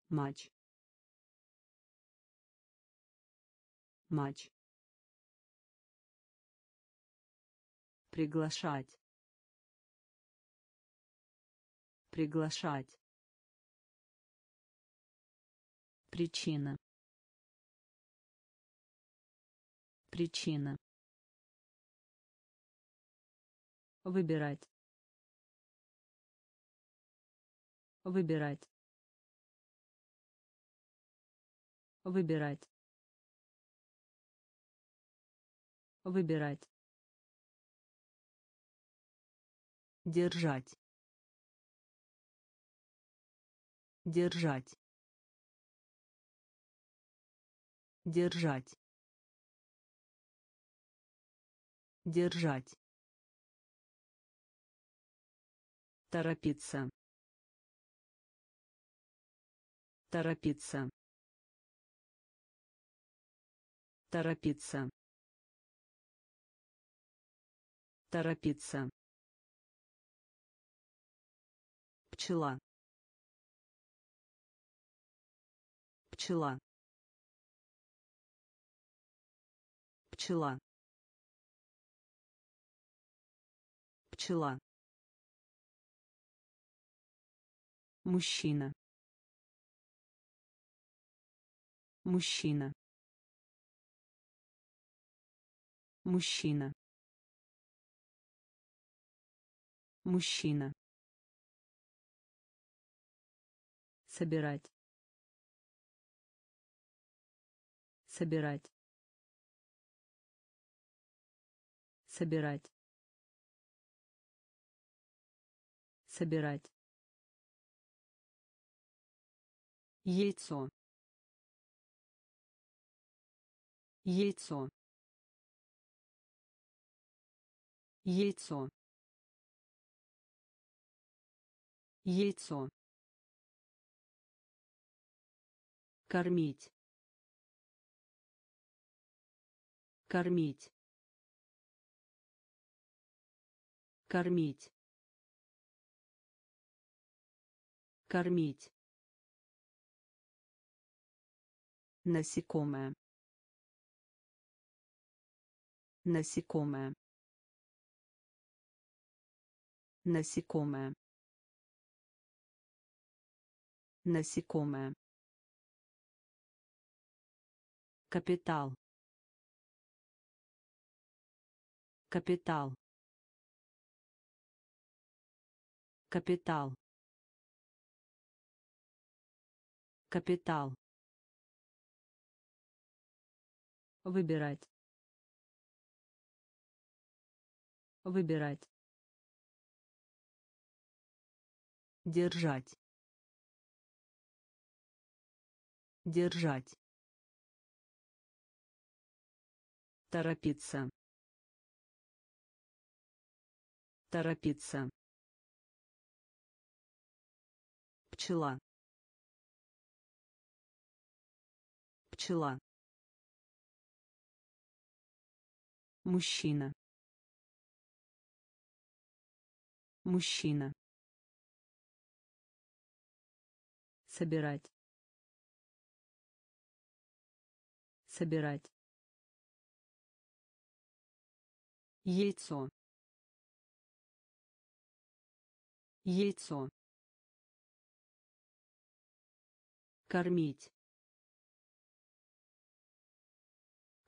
Матч. Матч. Приглашать. Приглашать. Причина. Причина. Выбирать. Выбирать. Выбирать. Выбирать. Держать. Держать. Держать. Держать. Торопиться. Торопиться. Торопиться. Торопиться. Пчела. Пчела. Пчела. Пчела. Мужчина. Мужчина. Мужчина. Мужчина. Собирать. Собирать. Собирать. Собирать. Яйцо. Яйцо. Яйцо. Яйцо. Кормить. Кормить. Кормить. Кормить. Насекомое. Насекомое. Насекомое. Насекомое. Капитал. Капитал. Капитал. Капитал. Выбирать. Выбирать. Держать. Держать. Торопиться. Торопиться. Пчела. Пчела. Мужчина. Мужчина. Собирать. Собирать. Яйцо. Яйцо. Кормить.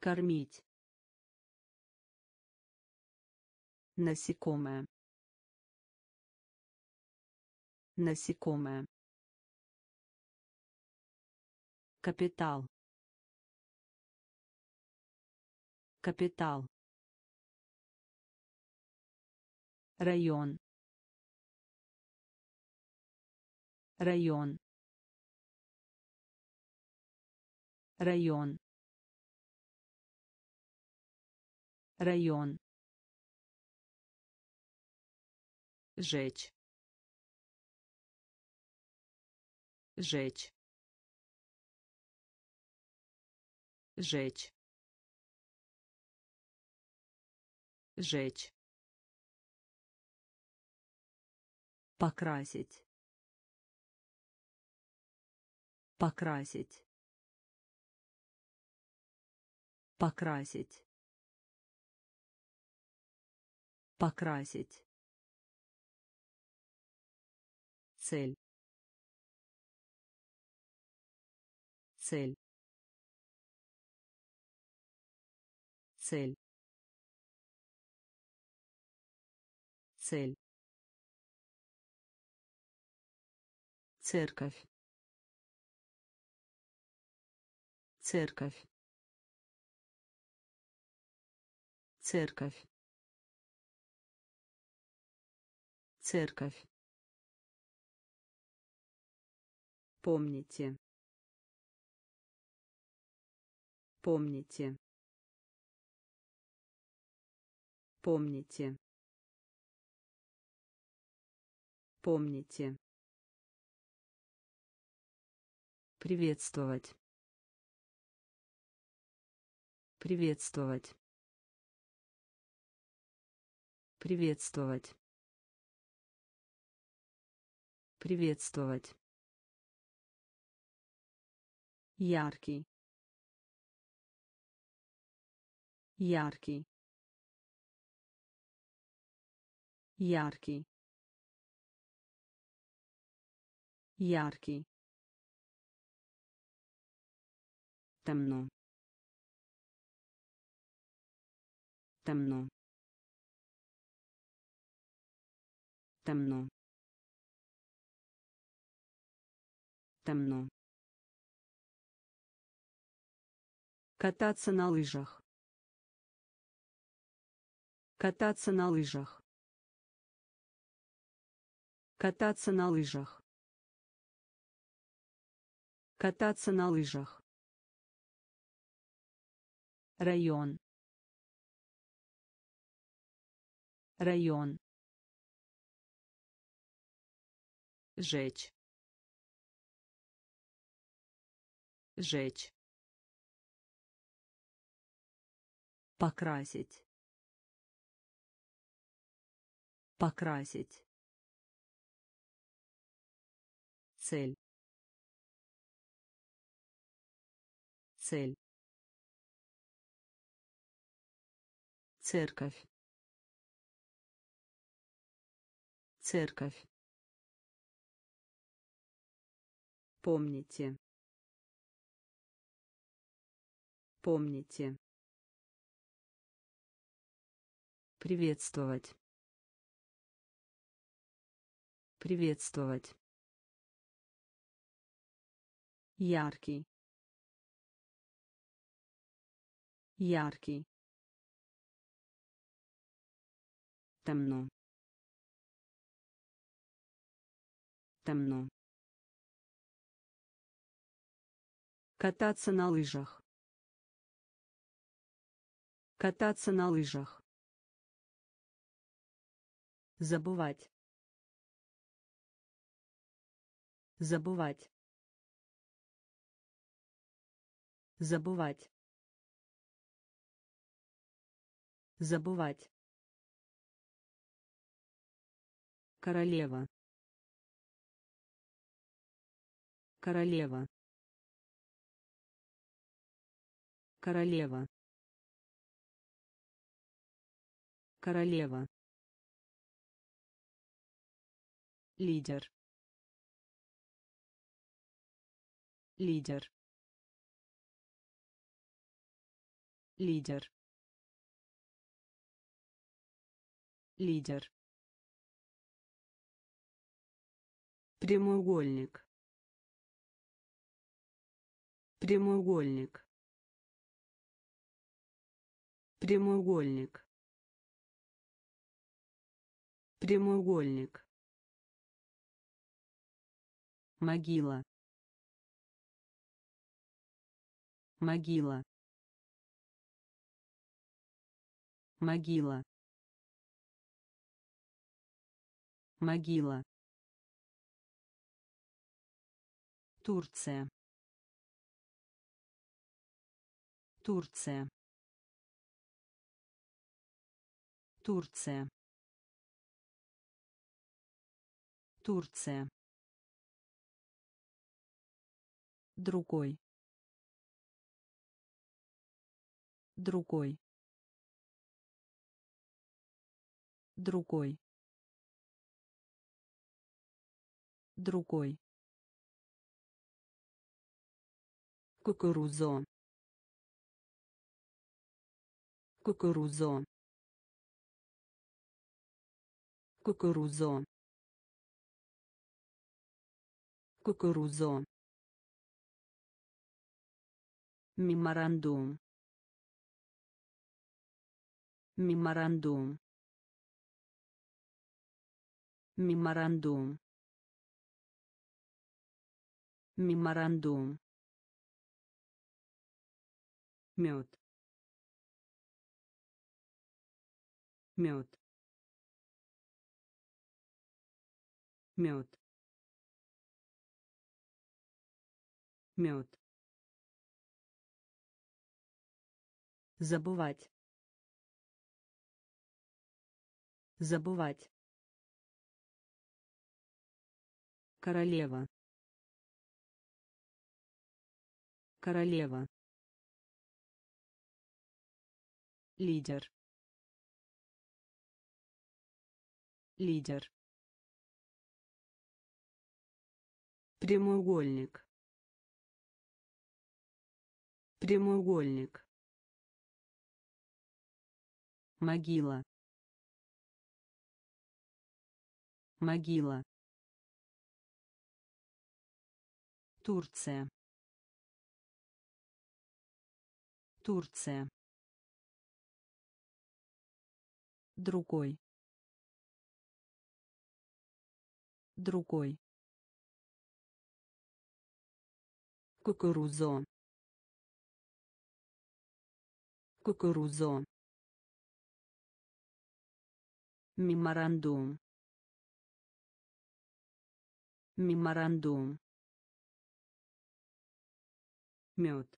Кормить. Насекомое. Насекомое. Капитал. Капитал. Район. Район. Район. Район. Жечь. Жечь. Жечь. Жечь. Покрасить. Покрасить. Покрасить. Покрасить. Цель. Цель. Цель. Цель. Церковь. Церковь. Церковь. Церковь. Помните. Помните. Помните. Помните. Приветствовать. Приветствовать. Приветствовать. Приветствовать. Яркий. Яркий. Яркий. Яркий. Темно. Темно. Темно. Темно. Кататься на лыжах. Кататься на лыжах. Кататься на лыжах. Кататься на лыжах. Район. Район. Жечь. Жечь. Покрасить. Покрасить. Цель. Цель. Церковь. Церковь. Помните. Помните. Приветствовать. Приветствовать. Яркий. Яркий. Темно. Темно. Кататься на лыжах. Кататься на лыжах. Забывать. Забывать. Забывать. Забывать. Королева. Королева. Королева. Королева. Лидер. Лидер. Лидер. Лидер. Прямоугольник. Прямоугольник. Прямоугольник. Прямоугольник. Могила. Могила. Могила. Могила. Турция. Турция. Турция. Турция. Другой. Другой. Другой. Другой. Кукурузо. Кукурузо. Кукурузо. Кукурузо. Меморандум. Меморандум. Меморандум. Меморандум. Мед. Мед. Мед. Мед. Забывать. Забывать. Королева. Королева. Лидер. Лидер. Прямоугольник. Прямоугольник. Могила. Могила. Турция. Турция. Другой. Другой. Кукурузо. Кукурузо. Меморандум. Меморандум. Мед.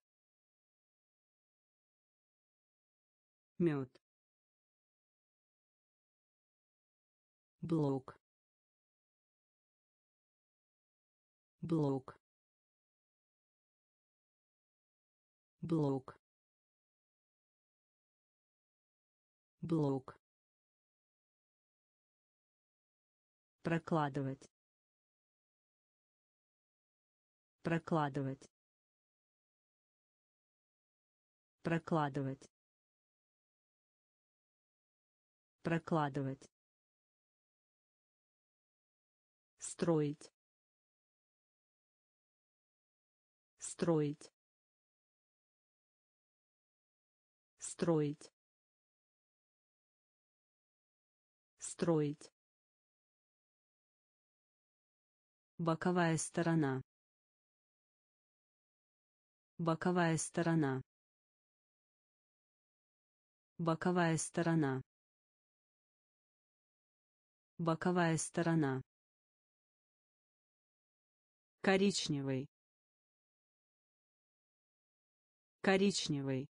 Мед. Блок. Блок. Блок. Блок. Прокладывать. Прокладывать. Прокладывать. Прокладывать. Строить. Строить. Строить. Строить. Боковая сторона. Боковая сторона. Боковая сторона. Боковая сторона. Коричневый. Коричневый.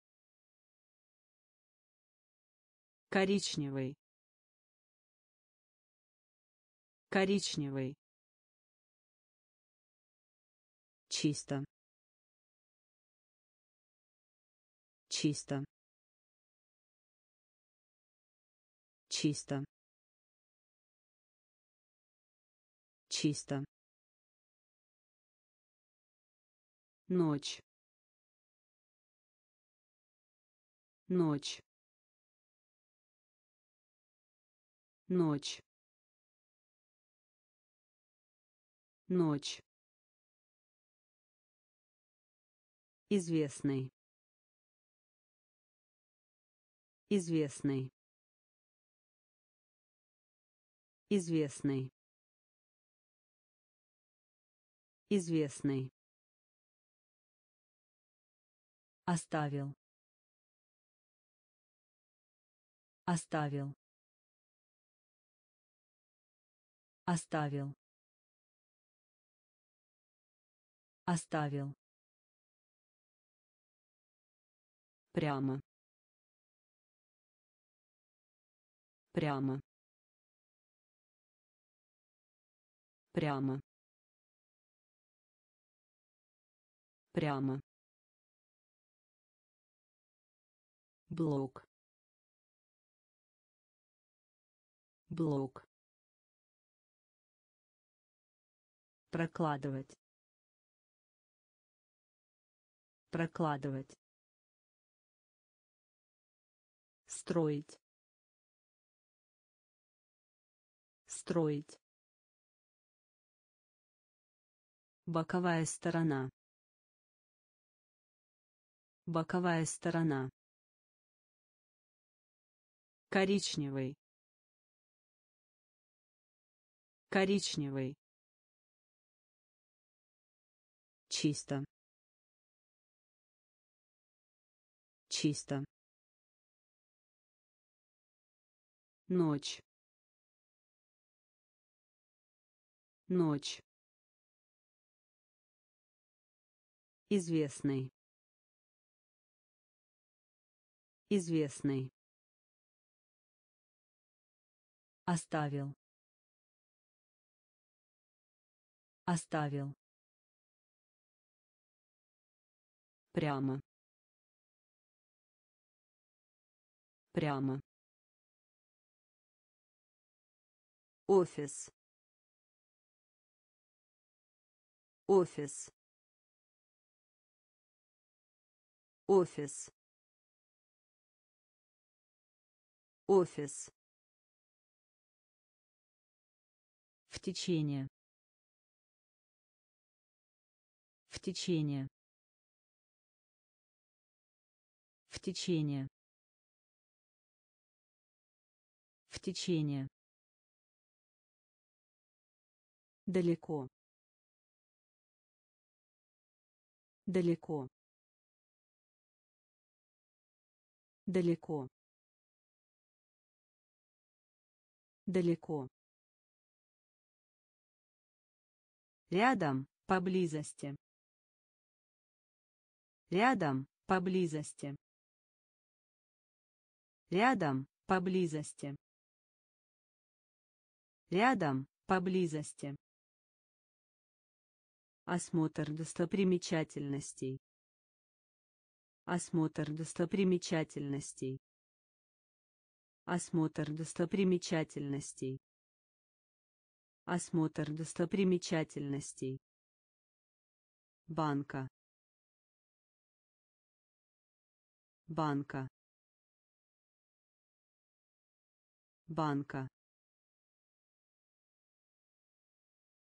Коричневый. Коричневый. Чисто. Чисто. Чисто. Чисто. Ночь. Ночь. Ночь. Ночь. Известный. Известный. Известный. Известный. Оставил. Оставил. Оставил. Оставил. Прямо. Прямо. Прямо. Прямо. Блок. Блок. Прокладывать. Прокладывать. Строить. Строить. Боковая сторона. Боковая сторона. Коричневый. Коричневый. Чисто. Чисто. Ночь. Ночь. Известный. Известный. Оставил. Оставил. Прямо. Прямо. Офис. Офис. Офис. Офис. В течение. В течение. В течение. В течение. Далеко. Далеко. Далеко. Далеко. Рядом, поблизости. Рядом, поблизости. Рядом, поблизости. Рядом, поблизости. Осмотр достопримечательностей. Осмотр достопримечательностей. Осмотр достопримечательностей. Осмотр достопримечательностей. Банка. Банка. Банка.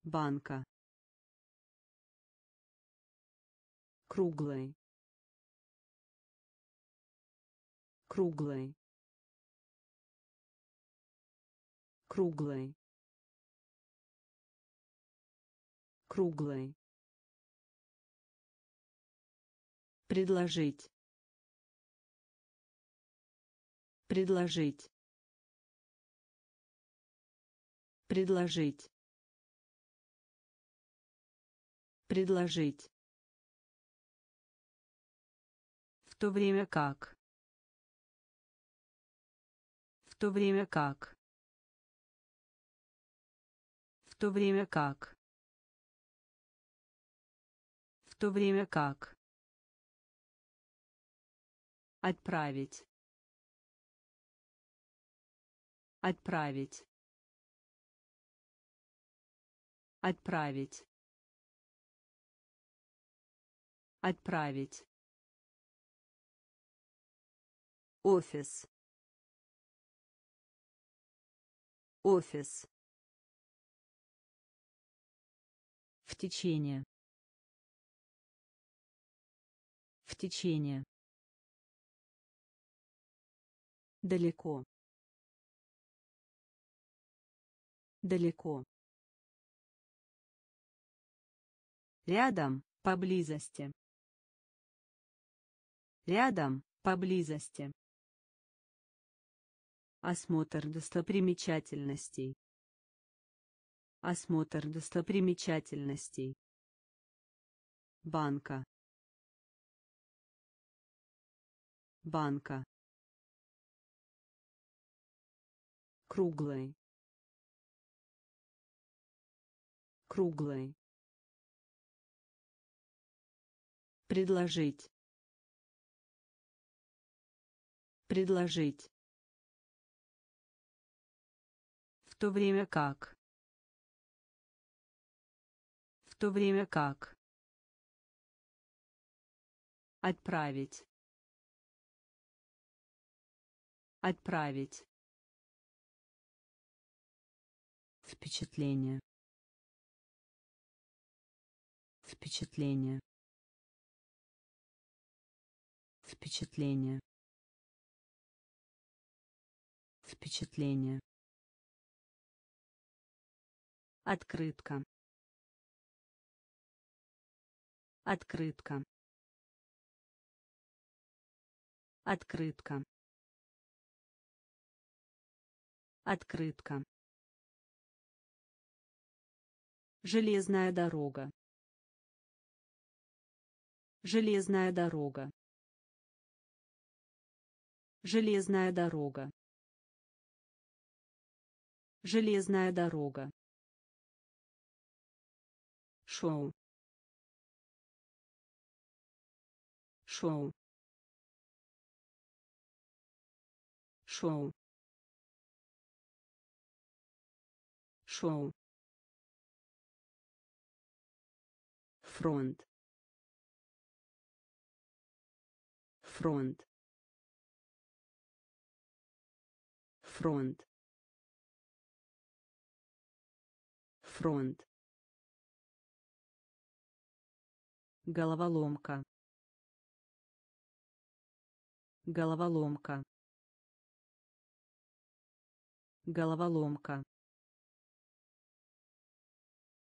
Банка. Круглый. Круглый. Круглый. Круглый. Предложить. Предложить. Предложить. Предложить. В то время как. В то время как. В то время как. В то время как. Отправить. Отправить. Отправить. Отправить. Офис. Офис. В течение. В течение. Далеко. Далеко. Рядом, поблизости. Рядом, поблизости. Осмотр достопримечательностей. Осмотр достопримечательностей. Банка. Банка. Круглый. Круглый. Предложить. Предложить. В то время как. В то время как. Отправить. Отправить. Впечатление. Впечатление. Впечатление. Впечатление. Открытка. Открытка. Открытка. Открытка. Железная дорога. Железная дорога. Железная дорога. Железная дорога. Шоу. Шоу. Шоу. Шоу. Фронт. Фронт. Фронт. Фронт. Головоломка. Головоломка. Головоломка.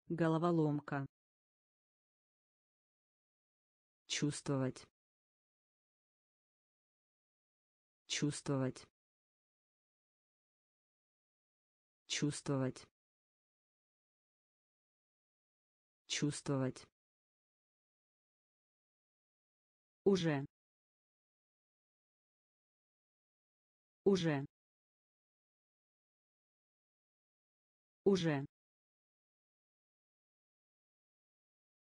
Головоломка. Чувствовать. Чувствовать. Чувствовать. Чувствовать. Уже. Уже. Уже.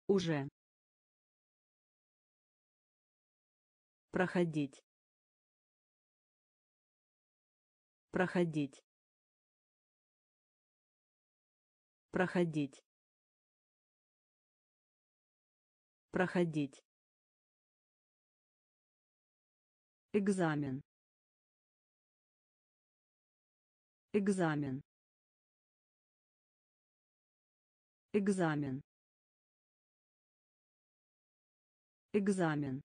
Уже. Проходить. Проходить. Проходить. Проходить. Экзамен. Экзамен. Экзамен. Экзамен.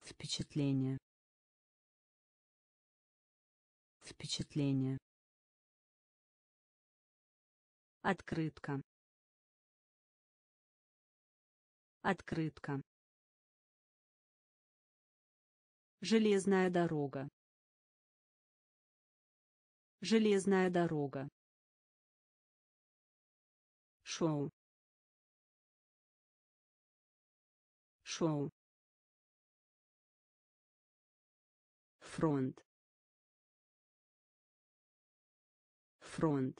Впечатление. Впечатление. Открытка. Открытка. Железная дорога. Железная дорога. Шоу. Шоу. Фронт. Фронт.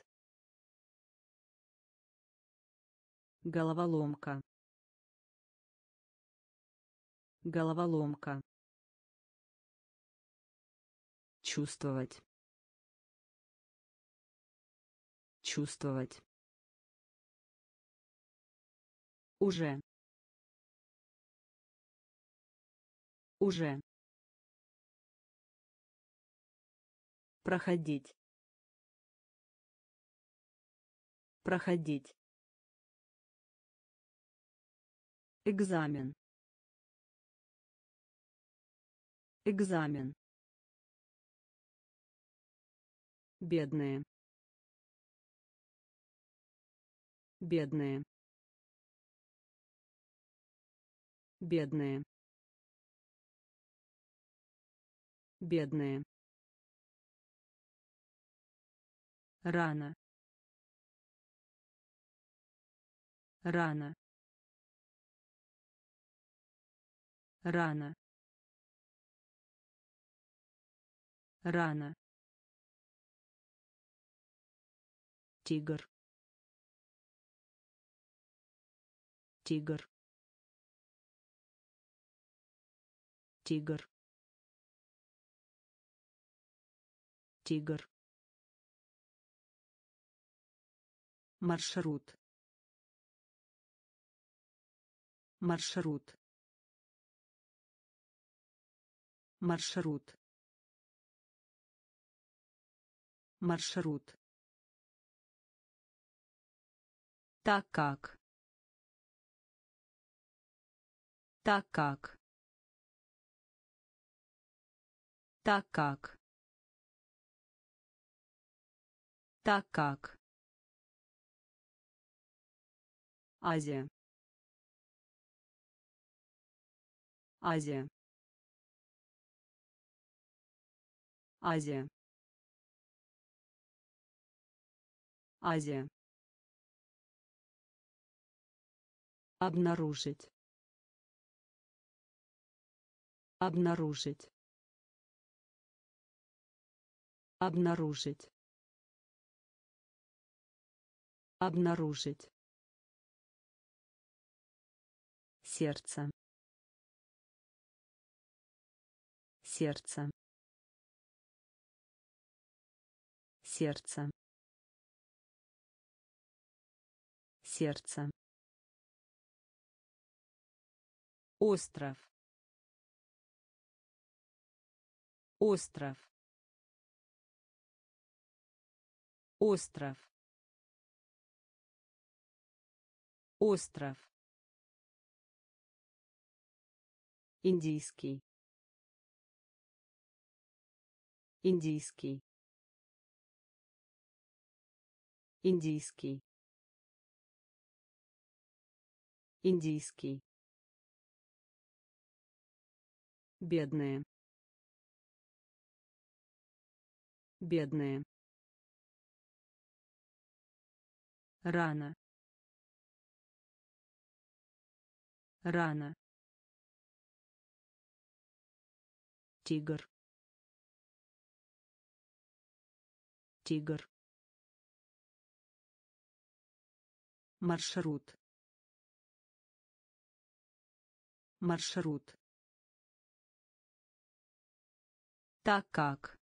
Головоломка. Головоломка. Чувствовать. Чувствовать. Уже. Уже. Проходить. Проходить. Экзамен. Экзамен. бедные, бедные, бедные, бедные. Рано, рано, рано, рано. Тигр, тигр, тигр, тигр. Маршрут, маршрут, маршрут, маршрут. Так как, так как, так как, так как. Азия, Азия, Азия, Азия. Обнаружить, обнаружить, обнаружить, обнаружить. Сердце, сердце, сердце, сердце. Остров, остров, остров, остров. Индийский, индийский, индийский, индийский. Бедные, бедные. Рано, рано. Тигр, тигр. Маршрут, маршрут. Так как,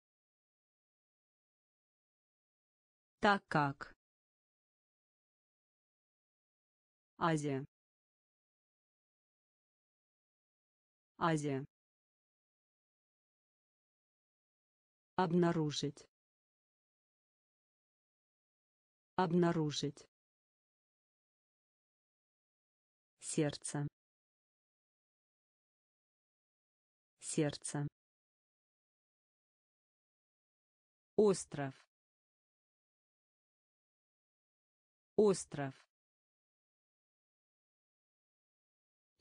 так как. Азия, Азия. Обнаружить, обнаружить. Сердце, сердце. Остров, остров.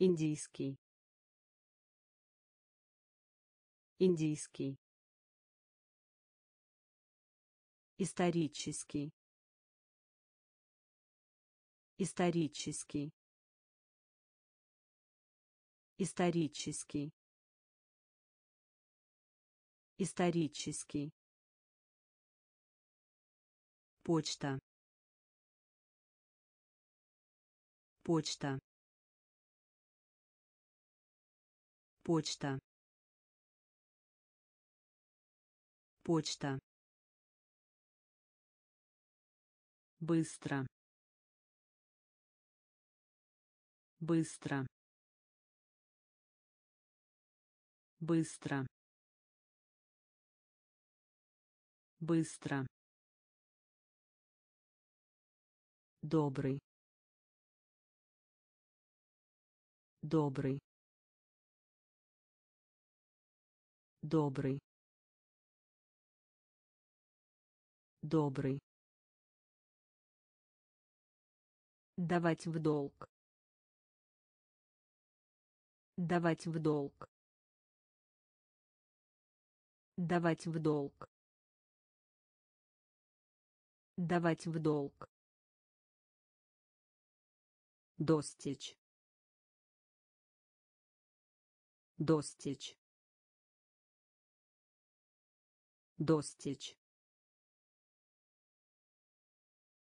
Индийский, индийский. Исторический, исторический, исторический, исторический. Почта, почта, почта, почта. Быстро, быстро, быстро, быстро. Добрый, добрый, добрый, Добрый. Давать в долг. Давать в долг. Давать в долг. Давать в долг. Достичь. Достичь. Достичь.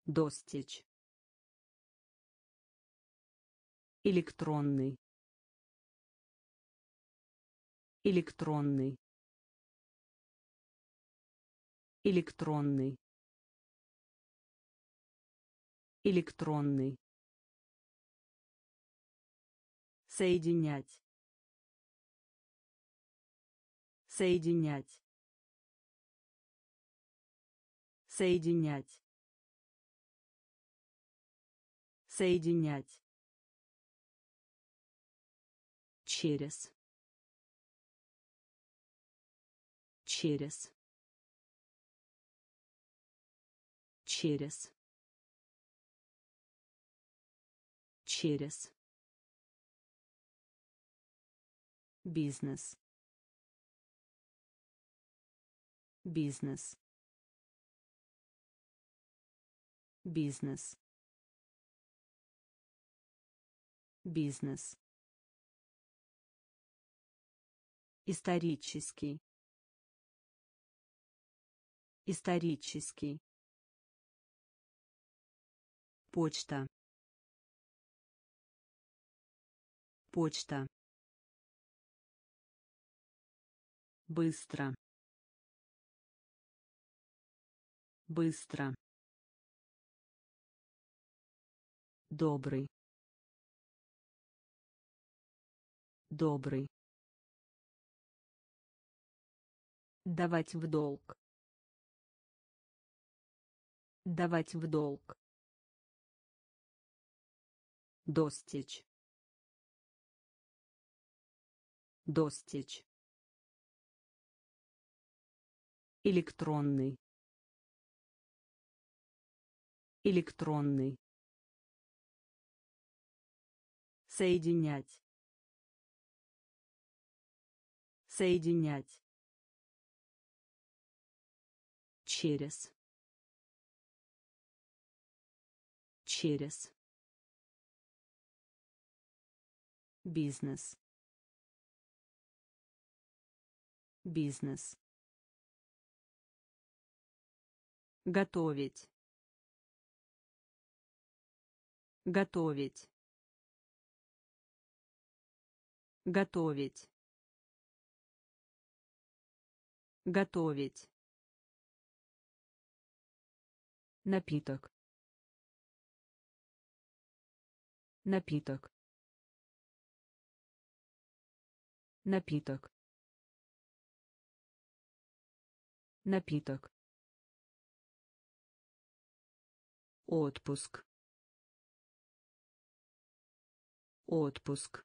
Достичь. Электронный. Электронный. Электронный. Электронный. Соединять. Соединять. Соединять. Соединять. Через. Через. Через. Через. Бизнес. Бизнес. Бизнес. Бизнес. Исторический. Исторический. Почта. Почта. Быстро. Быстро. Добрый. Добрый. Давать в долг. Давать в долг. Достичь. Достичь. Электронный. Электронный. Соединять. Соединять. Через. Через. Бизнес. Бизнес. Готовить. Готовить. Готовить. Готовить. Напиток. Напиток. Напиток. Напиток. Отпуск. Отпуск.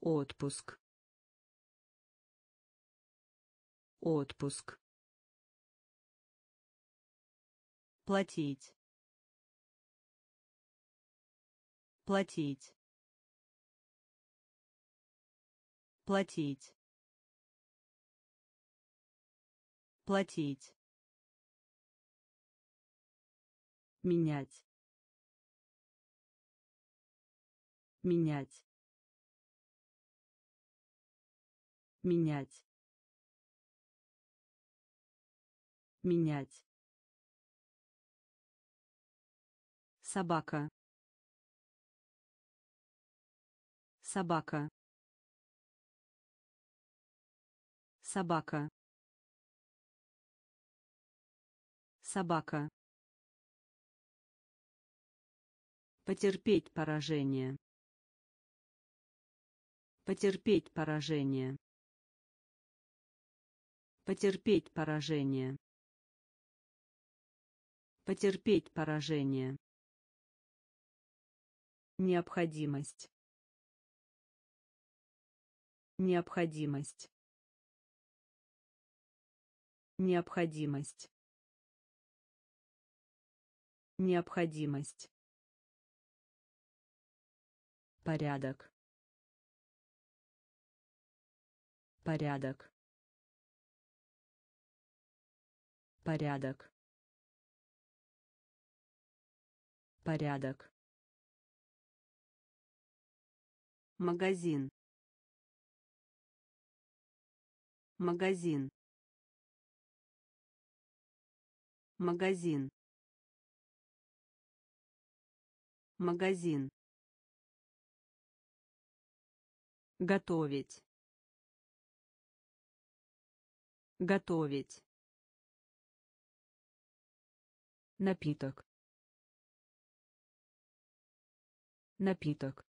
Отпуск. Отпуск. Платить. Платить. Платить. Платить. Менять. Менять. Менять. Менять. Собака. Собака. Собака. Собака. Потерпеть поражение. Потерпеть поражение. Потерпеть поражение. Потерпеть поражение. Необходимость. Необходимость. Необходимость. Необходимость. Порядок. Порядок. Порядок. Порядок. Магазин. Магазин. Магазин. Магазин. Готовить. Готовить. Напиток. Напиток.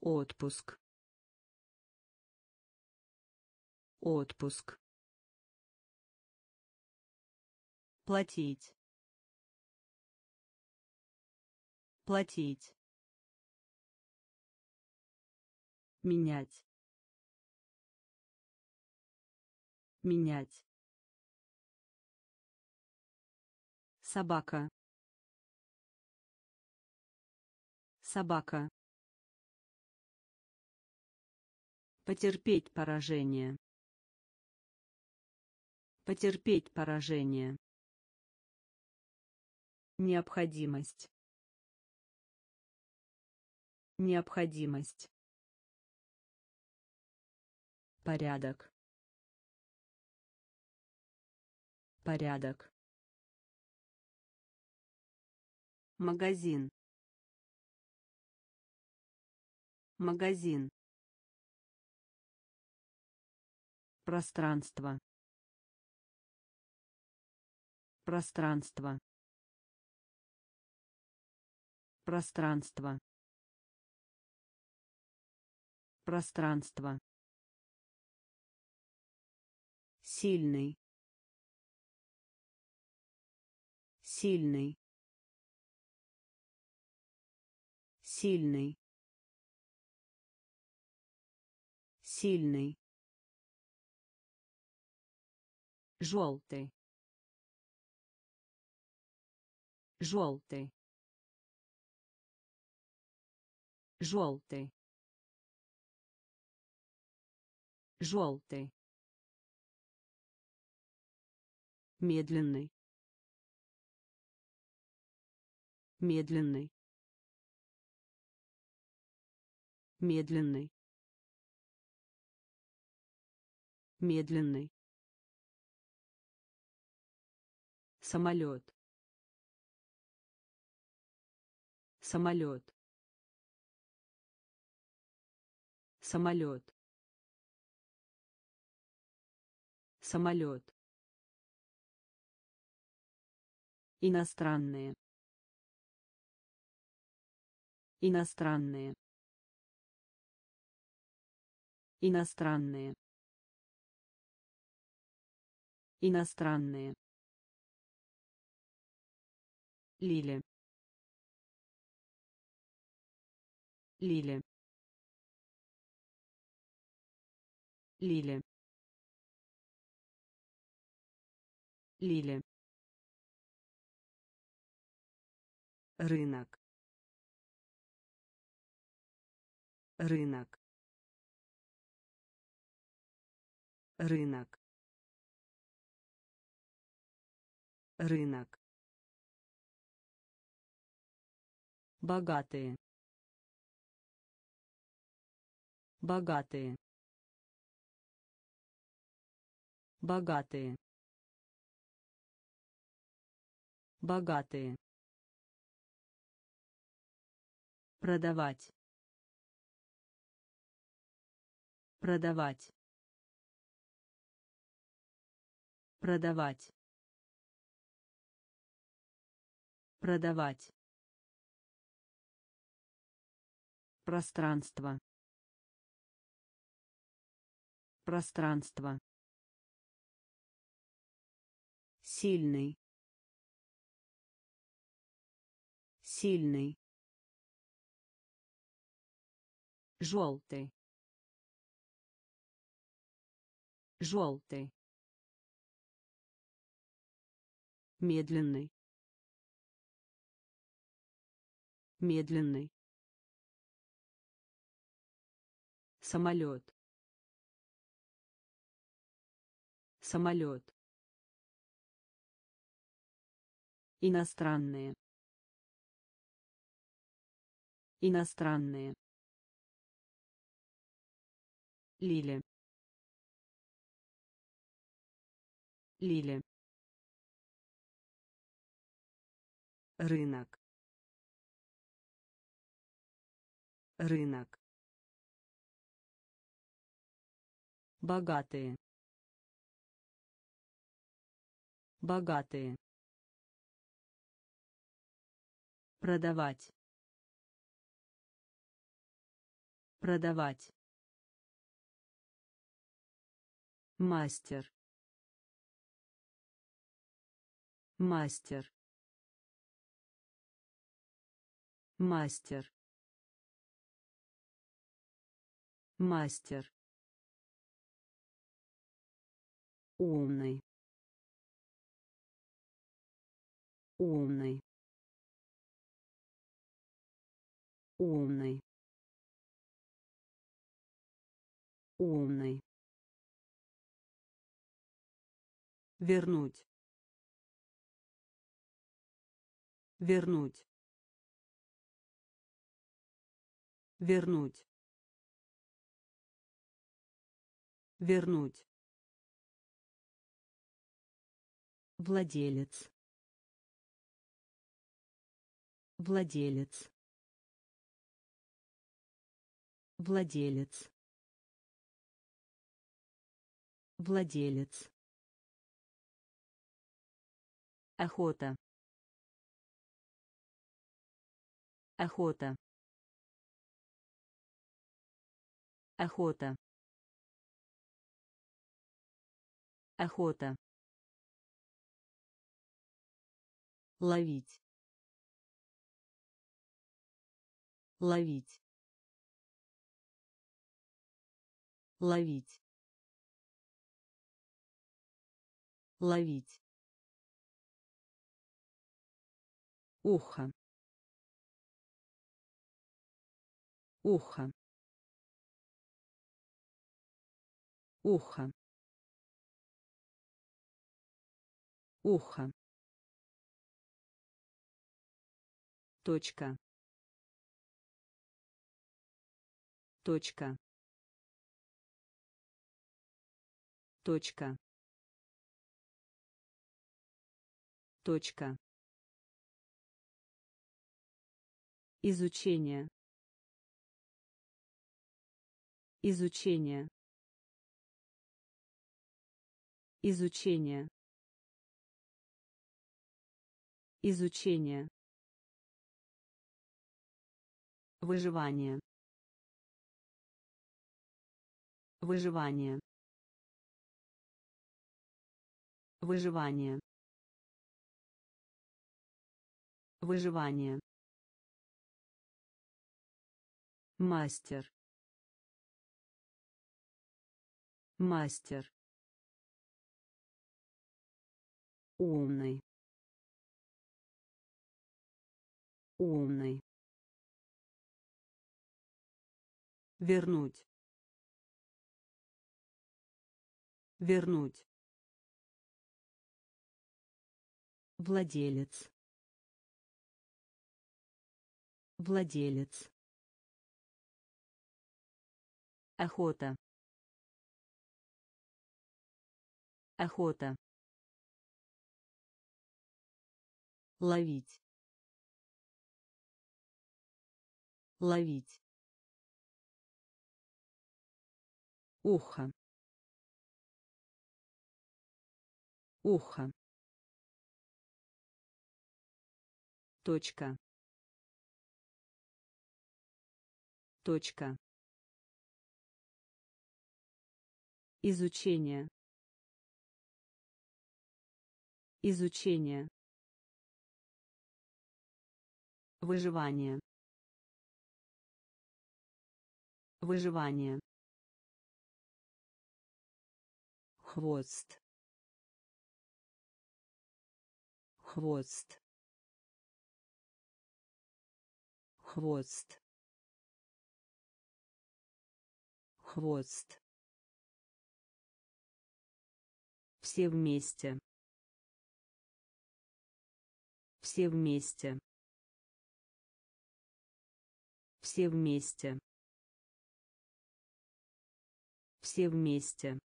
Отпуск. Отпуск. Платить. Платить. Менять. Менять. Собака. Собака. Потерпеть поражение. Потерпеть поражение. Необходимость. Необходимость. Порядок. Порядок. Магазин. Магазин. Пространство. Пространство. Пространство. Пространство. Сильный. Сильный. Сильный. Сильный. Желтый. Желтый. Желтый. Желтый. Медленный. Медленный. Медленный. Медленный. Самолет. Самолет. Самолет. Самолет. Иностранные. Иностранные. Иностранные. Иностранные. Лили. Лили. Лили. Лили. Рынок. Рынок. Рынок. Рынок. Богатые. Богатые. Богатые. Богатые. Продавать. Продавать. Продавать. Продавать. Пространство. Пространство. Сильный. Сильный. Желтый. Желтый. Медленный. Медленный. Самолет. Самолет. Иностранные. Иностранные. Лили. Лили. Рынок. Рынок. Богатые. Богатые. Продавать. Продавать. Мастер. Мастер. Мастер. Мастер. Умный. Умный. Умный. Умный. Вернуть. Вернуть. Вернуть. Вернуть. Владелец. Владелец. Владелец. Владелец. Охота. Охота. Охота. Охота. Ловить. Ловить. Ловить. Ловить. Ухо. Ухо. Ухо. Ухо. Точка. Точка. Точка. Точка. Изучение. Изучение. Изучение. Изучение. Выживание. Выживание. Выживание. Выживание. Мастер. Мастер. Умный. Умный. Вернуть. Вернуть. Владелец. Владелец. Охота. Охота. Ловить. Ловить. Ухо. Ухо. Точка. Точка. Изучение. Изучение. Выживание. Выживание. хвост, хвост, хвост, хвост. Все вместе, все вместе, все вместе, все вместе.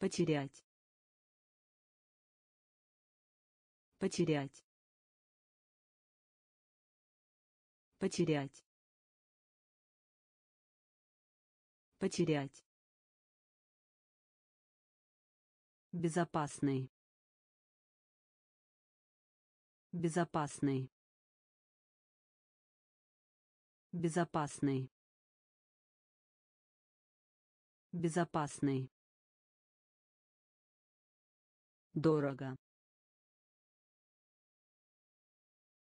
Потерять, потерять, потерять, потерять. Безопасный, безопасный, безопасный, безопасный. Дорого,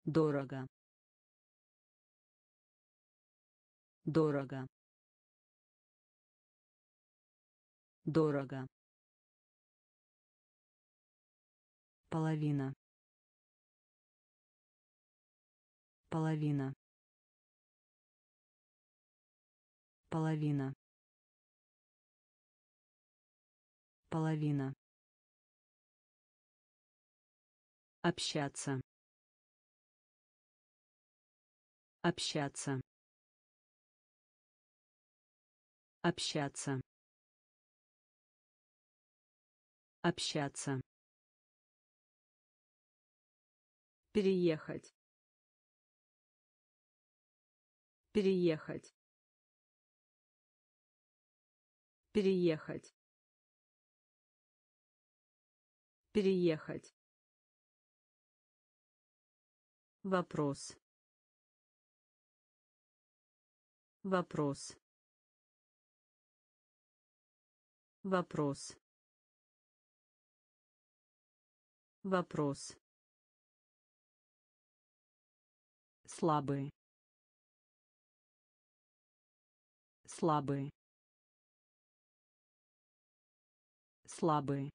дорого, дорого, дорого. Половина, половина, половина, половина. Общаться, общаться, общаться, общаться. Переехать, переехать, переехать, переехать. Вопрос, вопрос, вопрос, вопрос. Слабые, слабые, слабые,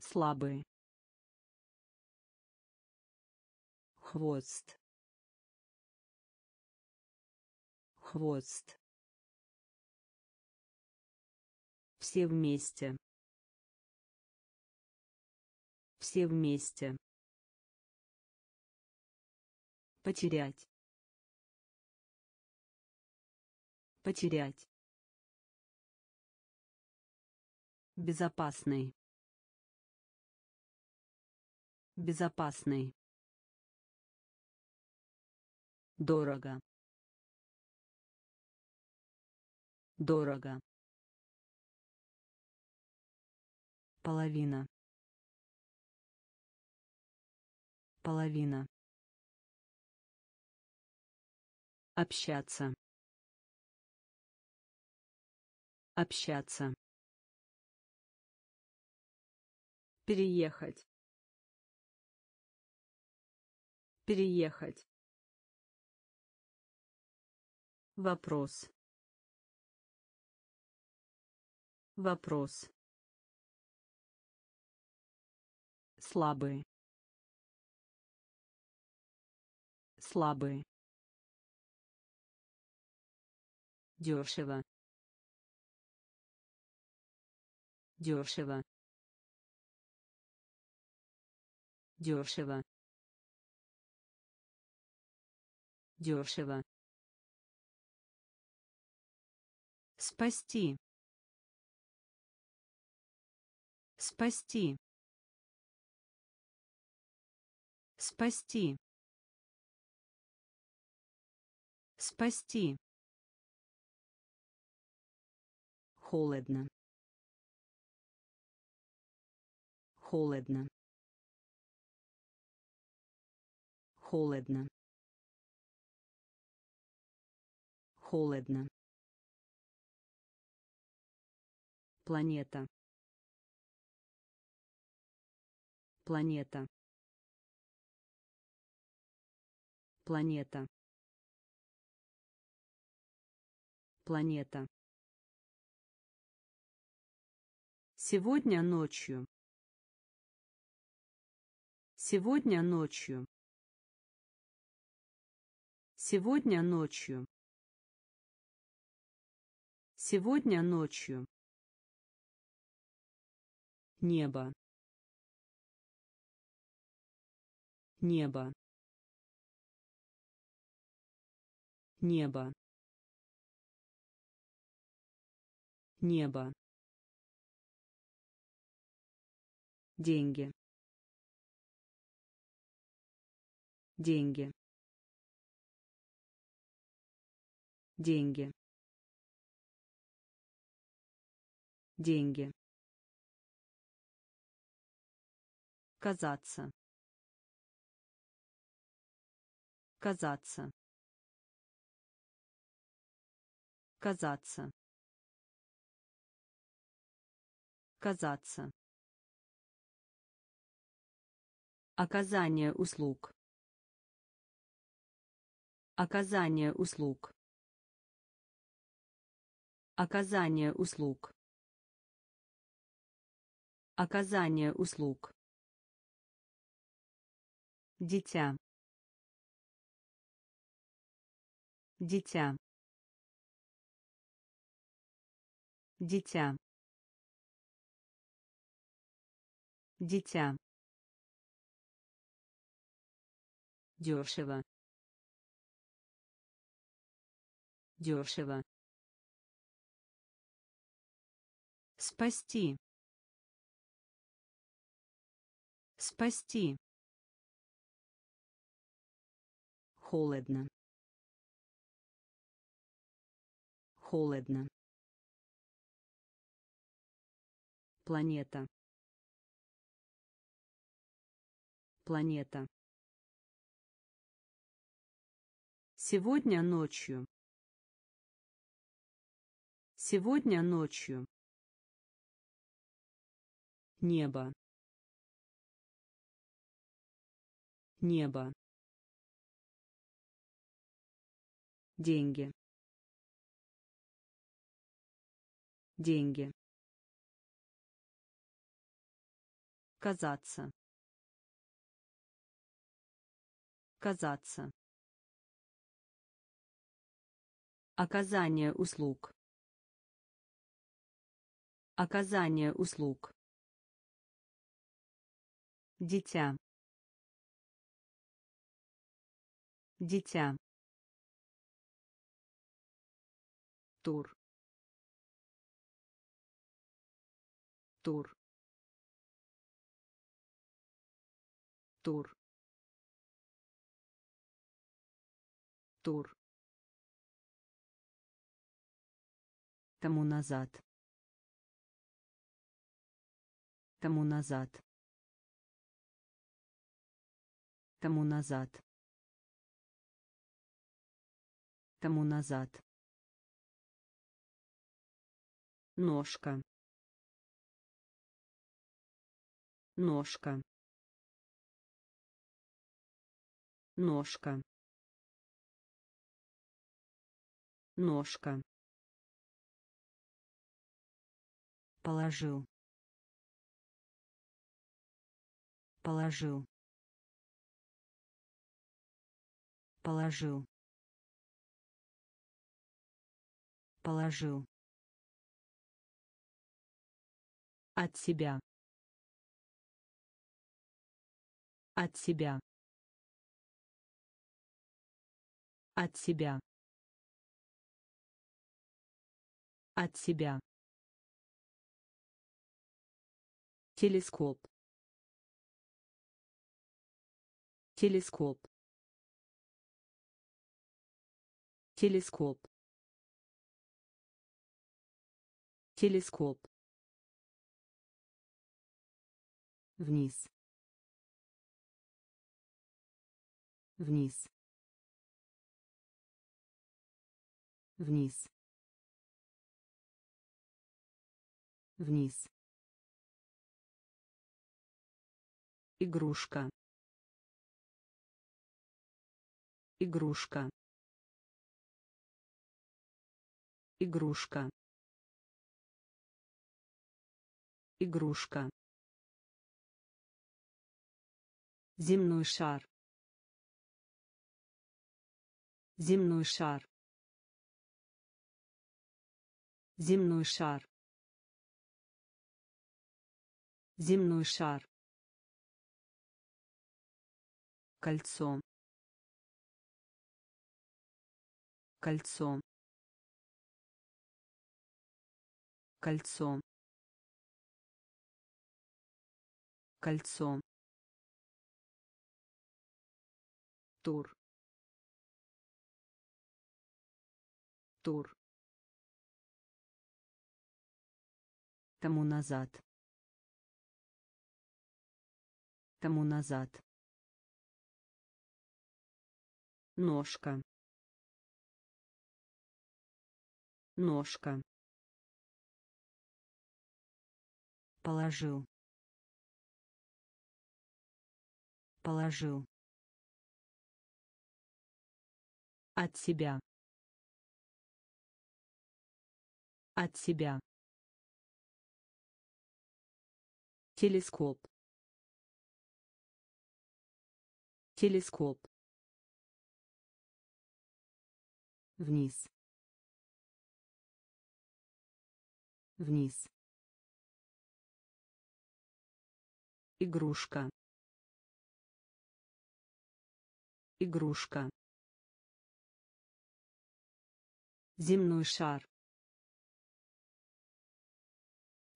слабые. Хвост, хвост. Все вместе, все вместе. Потерять, потерять. Безопасный, безопасный. Дорого, дорого. Половина, половина. Общаться, общаться. Переехать, переехать. Вопрос, вопрос. Слабые, слабые. Дешево, дешево, дешево, дешево. Спасти, спасти, спасти, спасти. Холодно, холодно, холодно, холодно. Планета, планета, планета, Планета. Сегодня ночью. Сегодня ночью. Сегодня ночью. Сегодня ночью. Небо. Небо. Небо. Небо. Деньги. Деньги. Деньги. Деньги. Казаться. Казаться. Казаться. Казаться. Оказание услуг. Оказание услуг. Оказание услуг. Оказание услуг. Дитя. Дитя. Дитя. Дитя. Дешево. Дешево. Спасти. Спасти. Холодно. Холодно. Планета. Планета. Сегодня ночью. Сегодня ночью. Небо. Небо. Деньги. Деньги. Казаться. Казаться. Оказание услуг. Оказание услуг. Дитя. Дитя. Тур. Тур. Тур. Тур. Тому назад. Тому назад. Тому назад. Тому назад. Ножка. Ножка. Ножка. Ножка. Положил. Положил. Положил. Положил. От себя. От себя. От себя. От себя. Телескоп. Телескоп. Телескоп. Телескоп. Вниз. Вниз. Вниз. Вниз. Игрушка. Игрушка. Игрушка. Игрушка. Земной шар. Земной шар. Земной шар. Земной шар. Кольцо. Кольцо. Кольцо. Кольцо. Тур. Тур. Тому назад. Тому назад. Ножка. Ножка. Положил. Положил. От себя. От себя. Телескоп. Телескоп. Вниз. Вниз. Игрушка. Игрушка. Земной шар.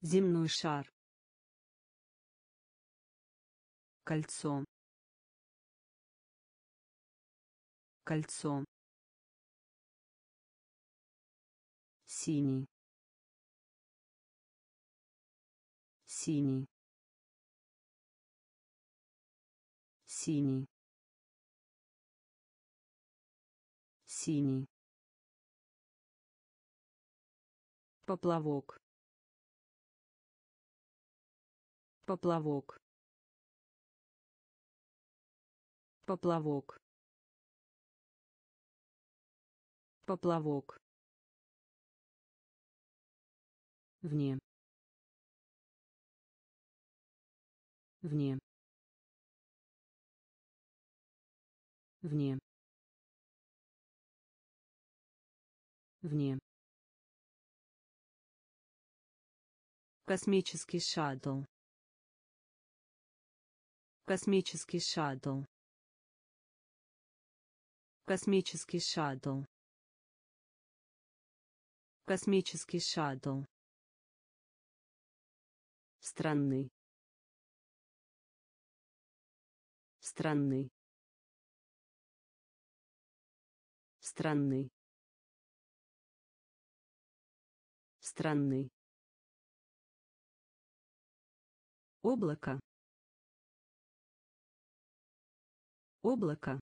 Земной шар. Кольцо. Кольцо. Синий. Синий. Синий. Синий. Поплавок. Поплавок. Поплавок. Поплавок. Вне. Вне. Вне. Вне. Космический шаттл. Космический шаттл. Космический шаттл. Космический шаттл. Странный. Странный. Странный. Странный. Облако. Облако.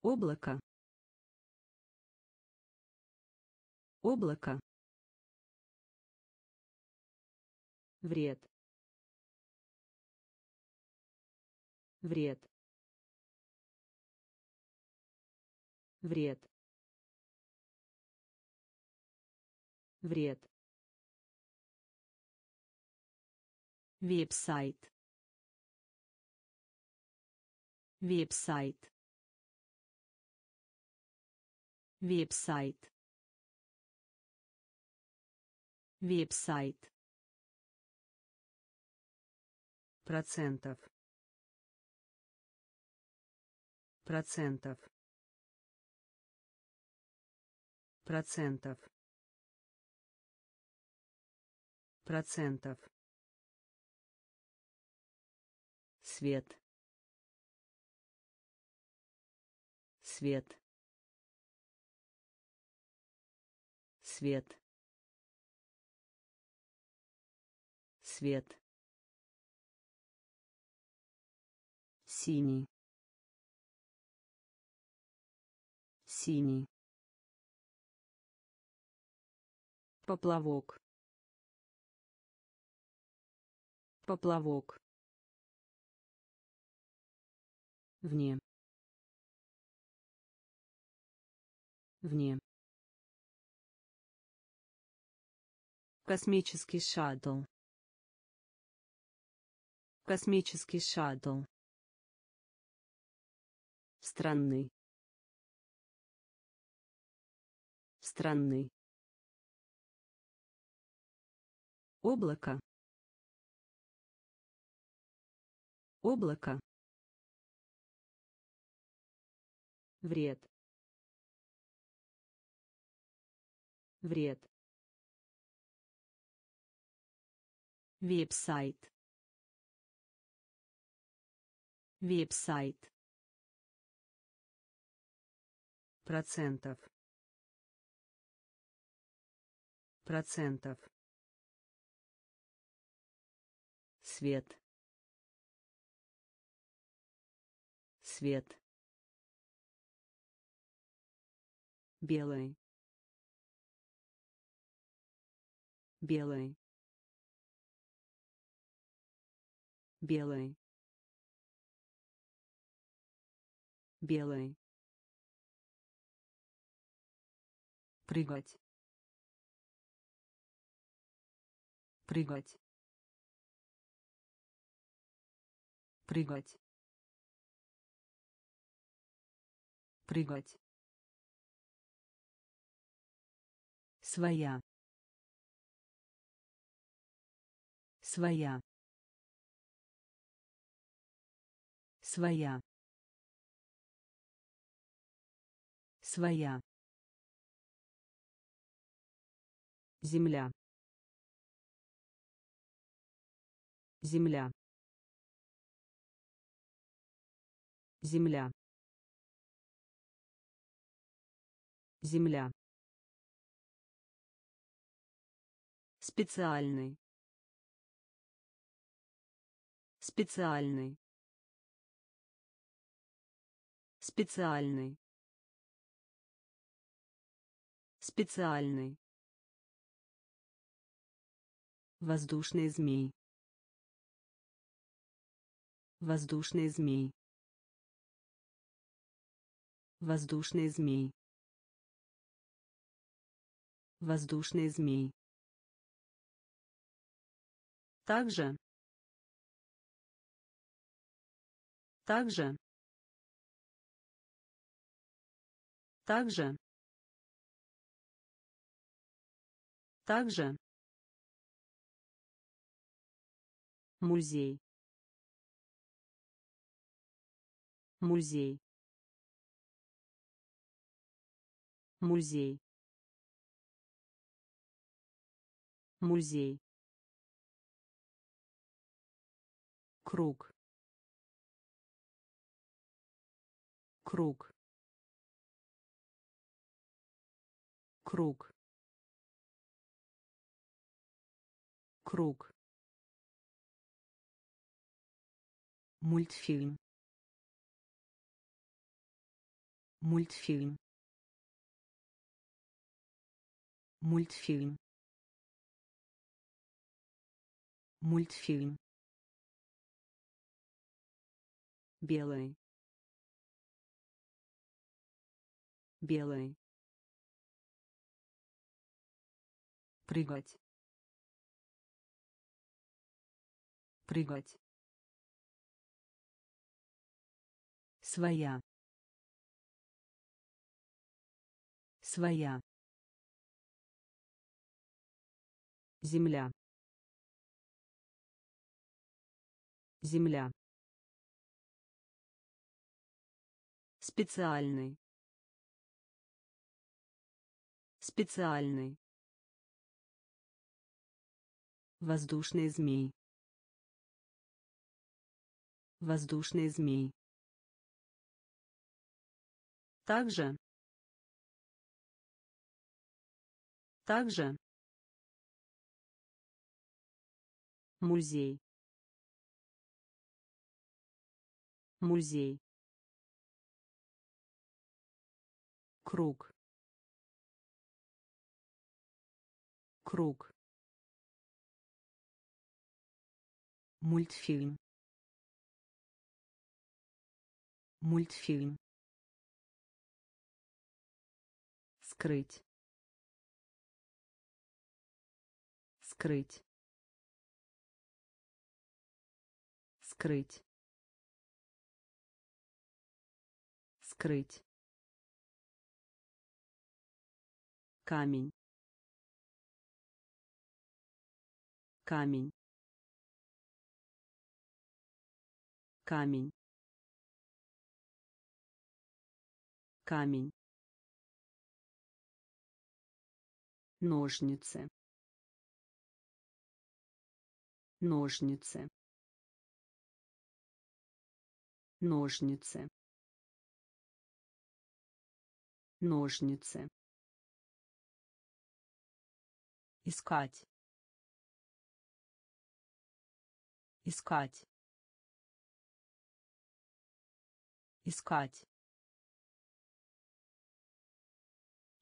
Облако. Облако. Вред. Вред. Вред. Вред. Веб-сайт. Веб-сайт. Веб-сайт. Веб-сайт. Процентов. Процентов. Процентов. Процентов. Свет. Свет. Свет. Свет. Синий. Синий. Поплавок. Поплавок. Вне. Вне. Космический шаттл. Космический шаттл. Странный. Странный. Облако. Облако. Вред. Вред. Веб-сайт. Веб-сайт. Процентов. Процентов. Свет. Свет. Белый. Белый. Белый. Белый. Прыгать. Прыгать. Прыгать. Прыгать. Своя. Своя. Своя. Своя. Земля. Земля. Земля. Земля. Специальный. Специальный. Специальный. Специальный. Воздушный змей. Воздушный змей. Воздушный змей. Воздушный змей. Также. Также. Также. Также. Музей. Музей. Музей. Музей. Круг. Круг. Круг. Круг. Мультфильм. Мультфильм. Мультфильм. Мультфильм. Белый. Белый. Прыгать. Прыгать. Своя. Своя. Земля. Земля. Специальный. Специальный. Воздушный змей. Воздушный змей. Также. Также. Музей. Музей. Круг. Круг. Мультфильм. Мультфильм. скрыть, скрыть, скрыть, скрыть, камень, камень, камень, камень, ножницы, ножницы, ножницы, ножницы, искать, искать, искать,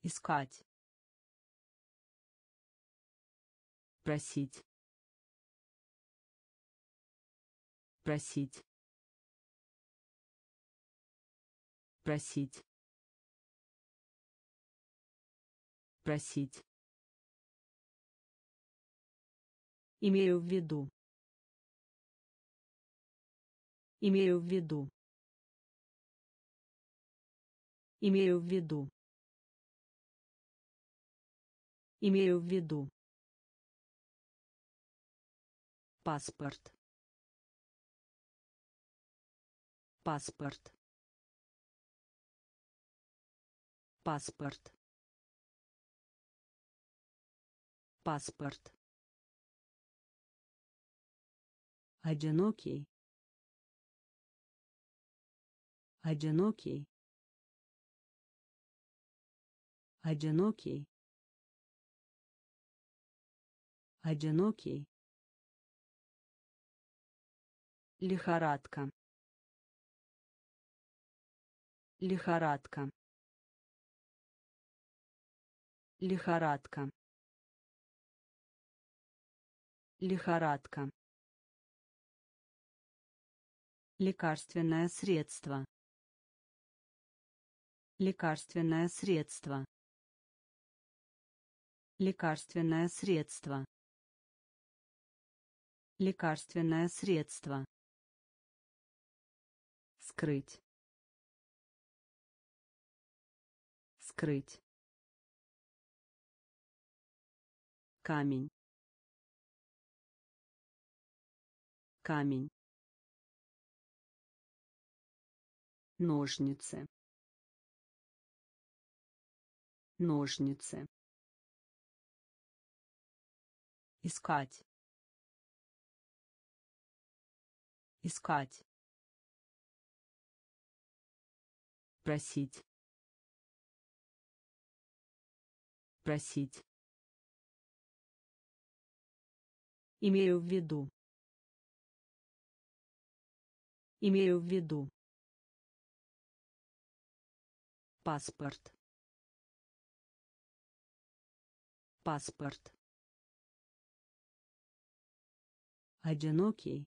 искать, просить, просить, просить, просить, имею в виду, имею в виду, имею в виду, имею в виду, паспорт, паспорт, паспорт, паспорт, одинокий, одинокий, одинокий, одинокий, лихорадка, лихорадка, лихорадка, лихорадка, лекарственное средство, лекарственное средство, лекарственное средство, лекарственное средство, скрыть, скрыть, камень, камень, ножницы, ножницы, искать, искать, просить, просить, имею в виду, имею в виду, паспорт, паспорт, одинокий,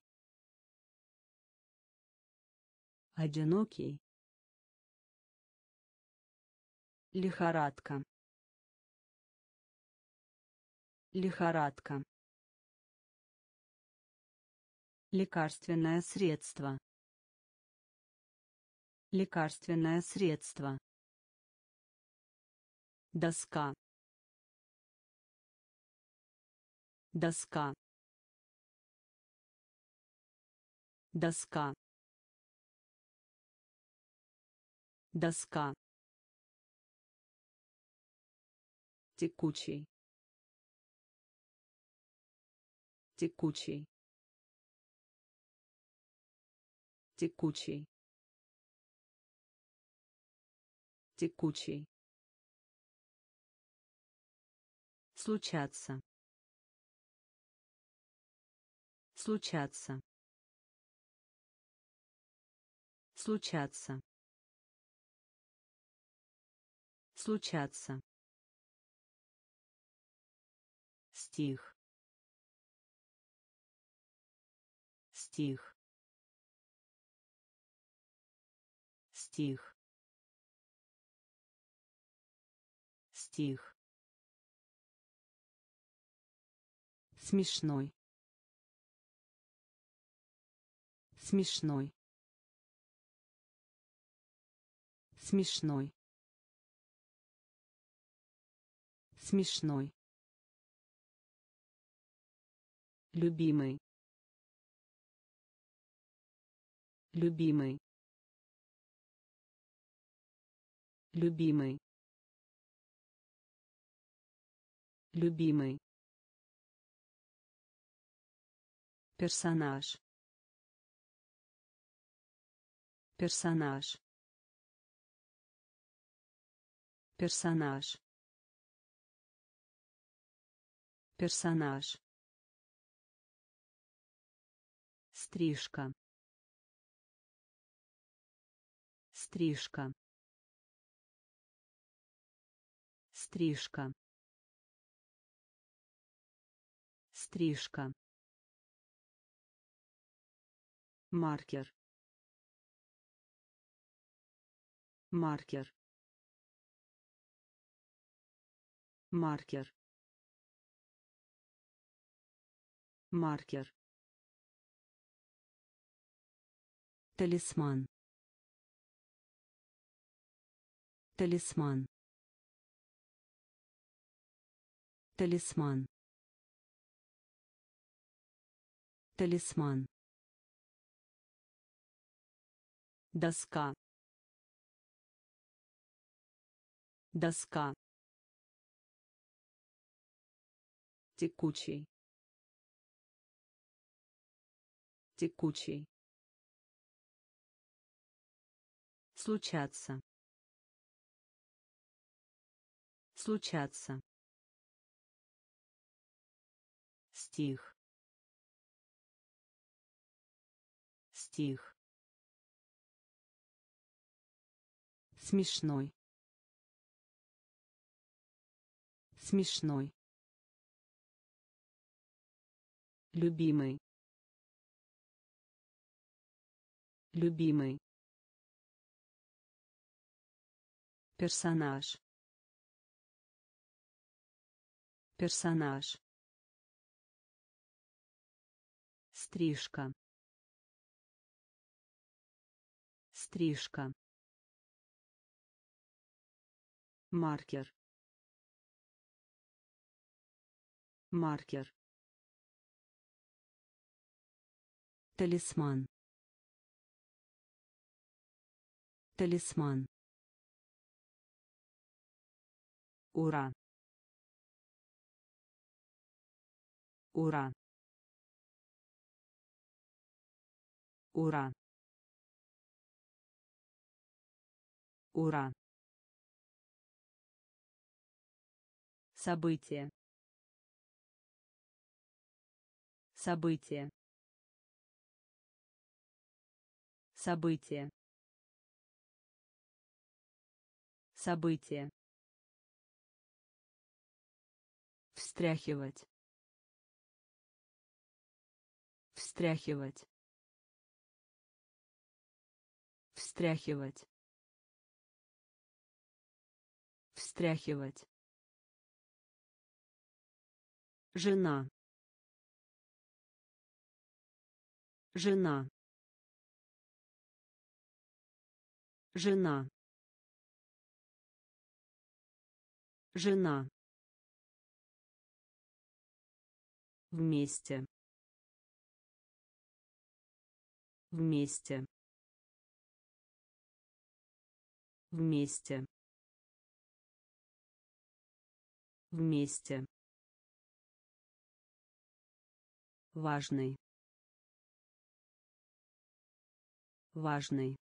одинокий, лихорадка, лихорадка, лекарственное средство, лекарственное средство, доска, доска, доска, доска, текучий, текучий, текучий, текучий, случаться, случаться, случаться, случаться, стих, стих, стих, Стих. Смешной. Смешной. Смешной. Смешной. Любимый. Любимый. Любимый. Любимый. Персонаж. Персонаж. Персонаж. Персонаж. Стрижка. Стрижка. Стрижка. Стрижка. Маркер. Маркер. Маркер. Маркер. Талисман. Талисман. Талисман. Талисман. Доска. Доска. Текучий. Текучий. Случаться. Случаться. Стих. Стих. Смешной. Смешной. Любимый. Любимый. Персонаж. Персонаж. Стрижка. Стрижка. Маркер. Маркер. Талисман. Талисман. Ура. Ура. Ура. Ура. Событие. Событие. Событие. Событие. Встряхивать. Встряхивать. Встряхивать. Встряхивать. Жена. Жена. Жена. Жена. Вместе. Вместе. Вместе. Вместе. Важный. Важный.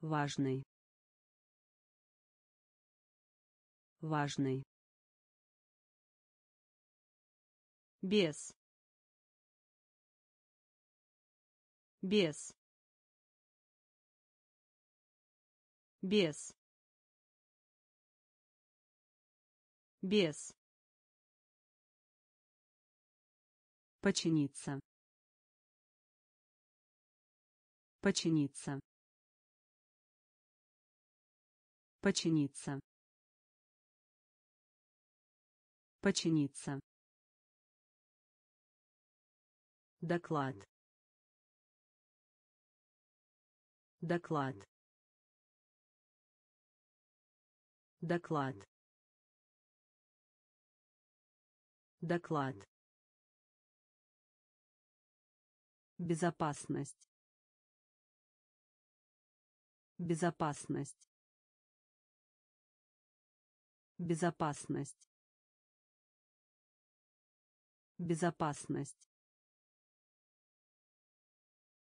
Важный. Важный. Без. Без. Без. Без. Починиться. Починиться. Починиться. Починиться. Доклад. Доклад. Доклад. Доклад. Безопасность. Безопасность. Безопасность. Безопасность.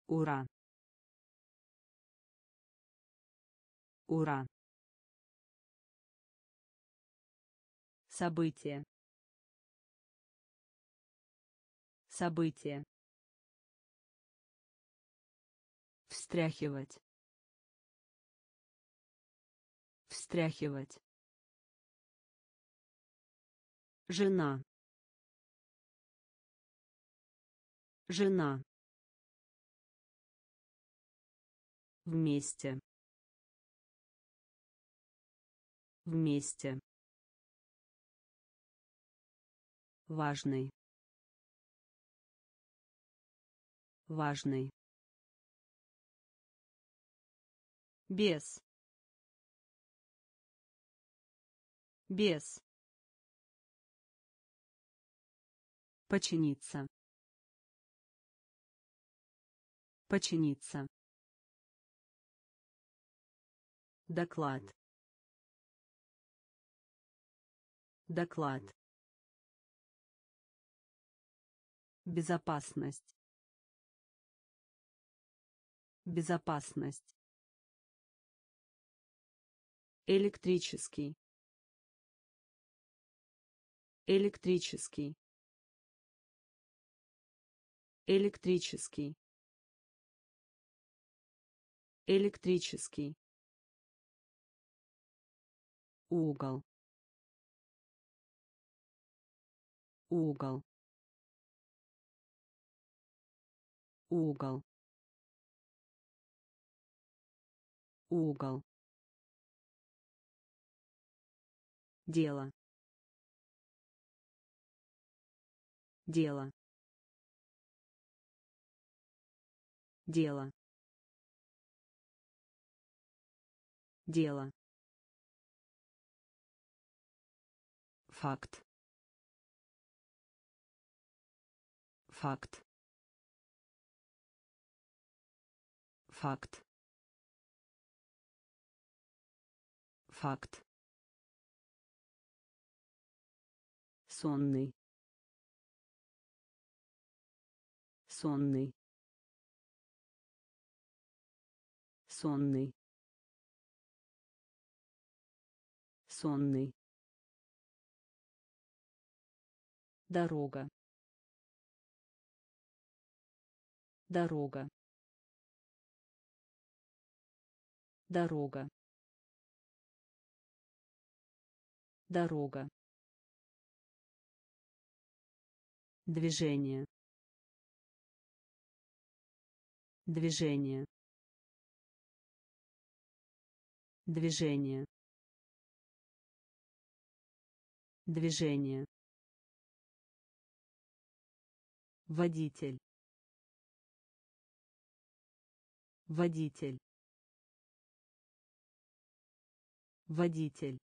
Ура. Ура. Событие. Событие. Встряхивать. Встряхивать. Жена. Жена. Вместе. Вместе. Важный. Важный. Без. Без. Починиться. Починиться. Доклад. Доклад. Безопасность. Безопасность. Электрический. Электрический. Электрический. Электрический. Угол. Угол. Угол. Угол. Дело. Дело. Дело. Дело. Факт. Факт. Факт. Факт. Сонный. Сонный. Сонный. Сонный. Дорога. Дорога. Дорога. Дорога. Движение. Движение. Движение. Движение. Водитель. Водитель. Водитель.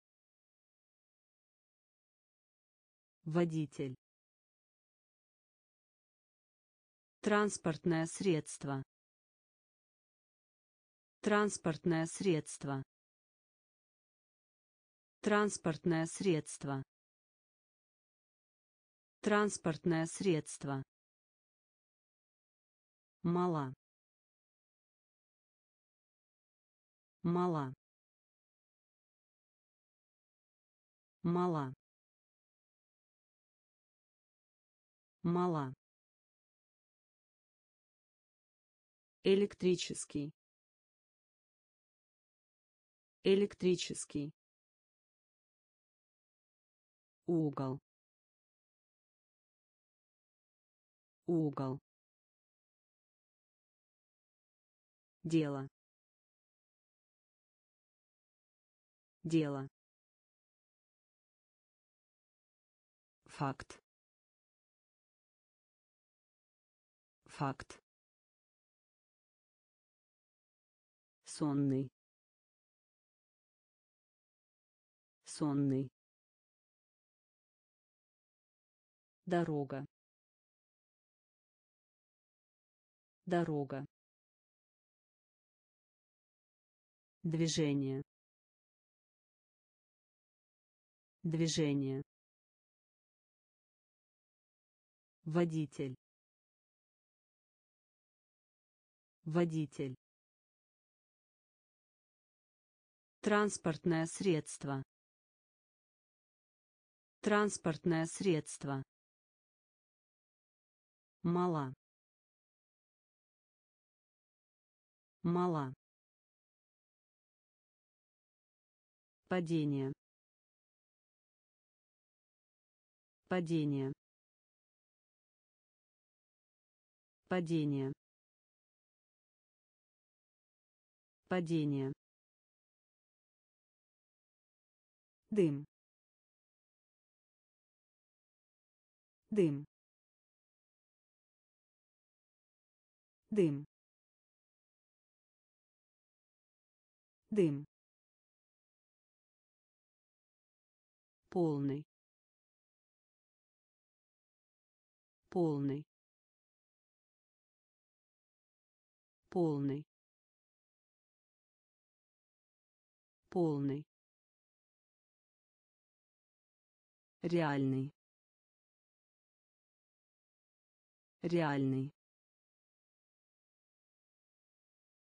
Водитель. Транспортное средство. Транспортное средство. Транспортное средство. Транспортное средство. Мала. Мала. Мала. Мала. Электрический. Электрический. Угол. Угол. Дело. Дело. Факт. Факт. Сонный. Сонный. Дорога. Дорога. Движение. Движение. Водитель. Водитель. Транспортное средство. Транспортное средство. Мала. Мала. Падение. Падение. Падение. Падение. Дым. Дым. Дым. Дым. Полный. Полный. Полный. Полный. Реальный. Реальный.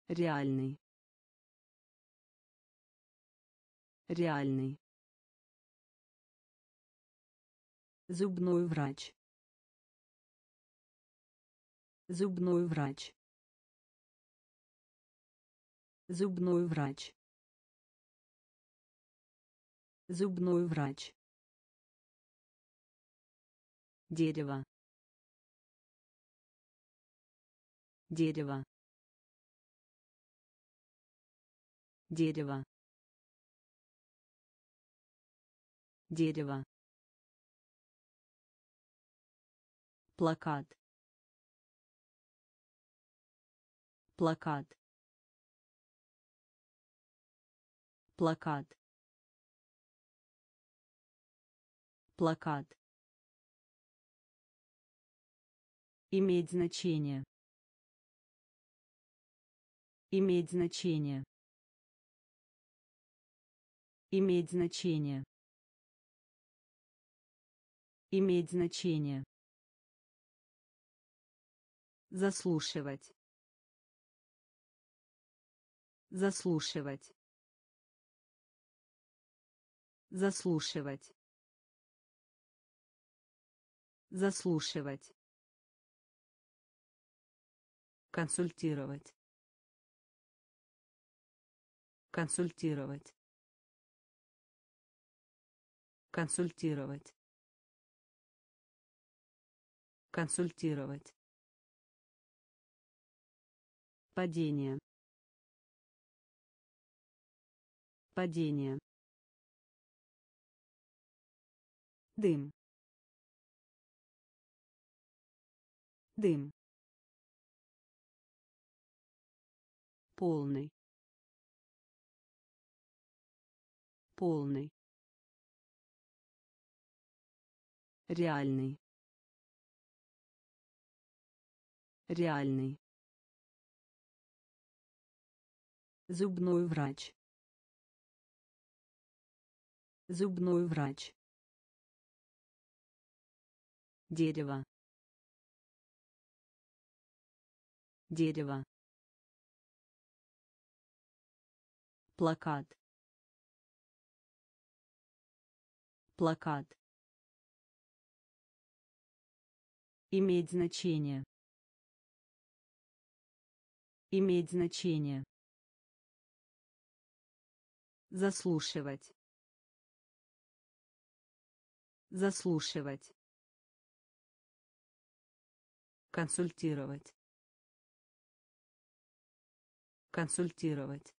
Реальный. Реальный. Зубной врач. Зубной врач. Зубной врач. Зубной врач. Дерево. Дерево. Дерево. Дерево. Плакат. Плакат. Плакат. Плакат. Иметь значение. Иметь значение. Иметь значение. Иметь значение. Заслушивать. Заслушивать. Заслушивать. Заслушивать. Консультировать. Консультировать. Консультировать. Консультировать. Падение. Падение. Дым. Дым. Полный. Полный. Реальный. Реальный. Зубной врач. Зубной врач. Дерево. Дерево. Плакат. Плакат. Иметь значение. Иметь значение. Заслушивать. Заслушивать. Консультировать. Консультировать.